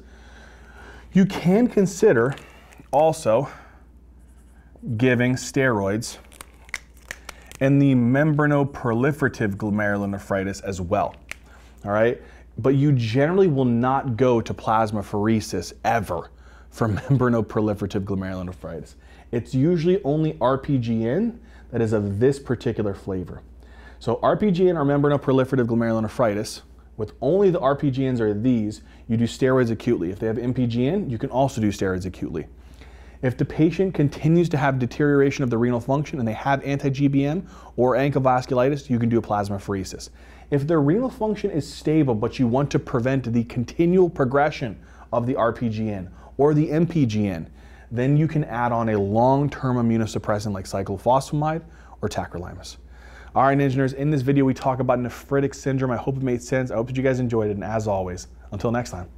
You can consider also giving steroids in the membranoproliferative glomerulonephritis as well, all right? But you generally will not go to plasmapheresis ever for membranoproliferative glomerulonephritis. It's usually only R P G N that is of this particular flavor. So R P G N or membranoproliferative glomerulonephritis, with only the R P G Ns or these, you do steroids acutely. If they have M P G N, you can also do steroids acutely. If the patient continues to have deterioration of the renal function and they have anti-G B M or ANCA vasculitis, you can do a plasmapheresis. If their renal function is stable, but you want to prevent the continual progression of the R P G N or the M P G N, then you can add on a long-term immunosuppressant like cyclophosphamide or tacrolimus. All right, engineers, in this video, we talk about nephritic syndrome. I hope it made sense. I hope that you guys enjoyed it. And as always, until next time.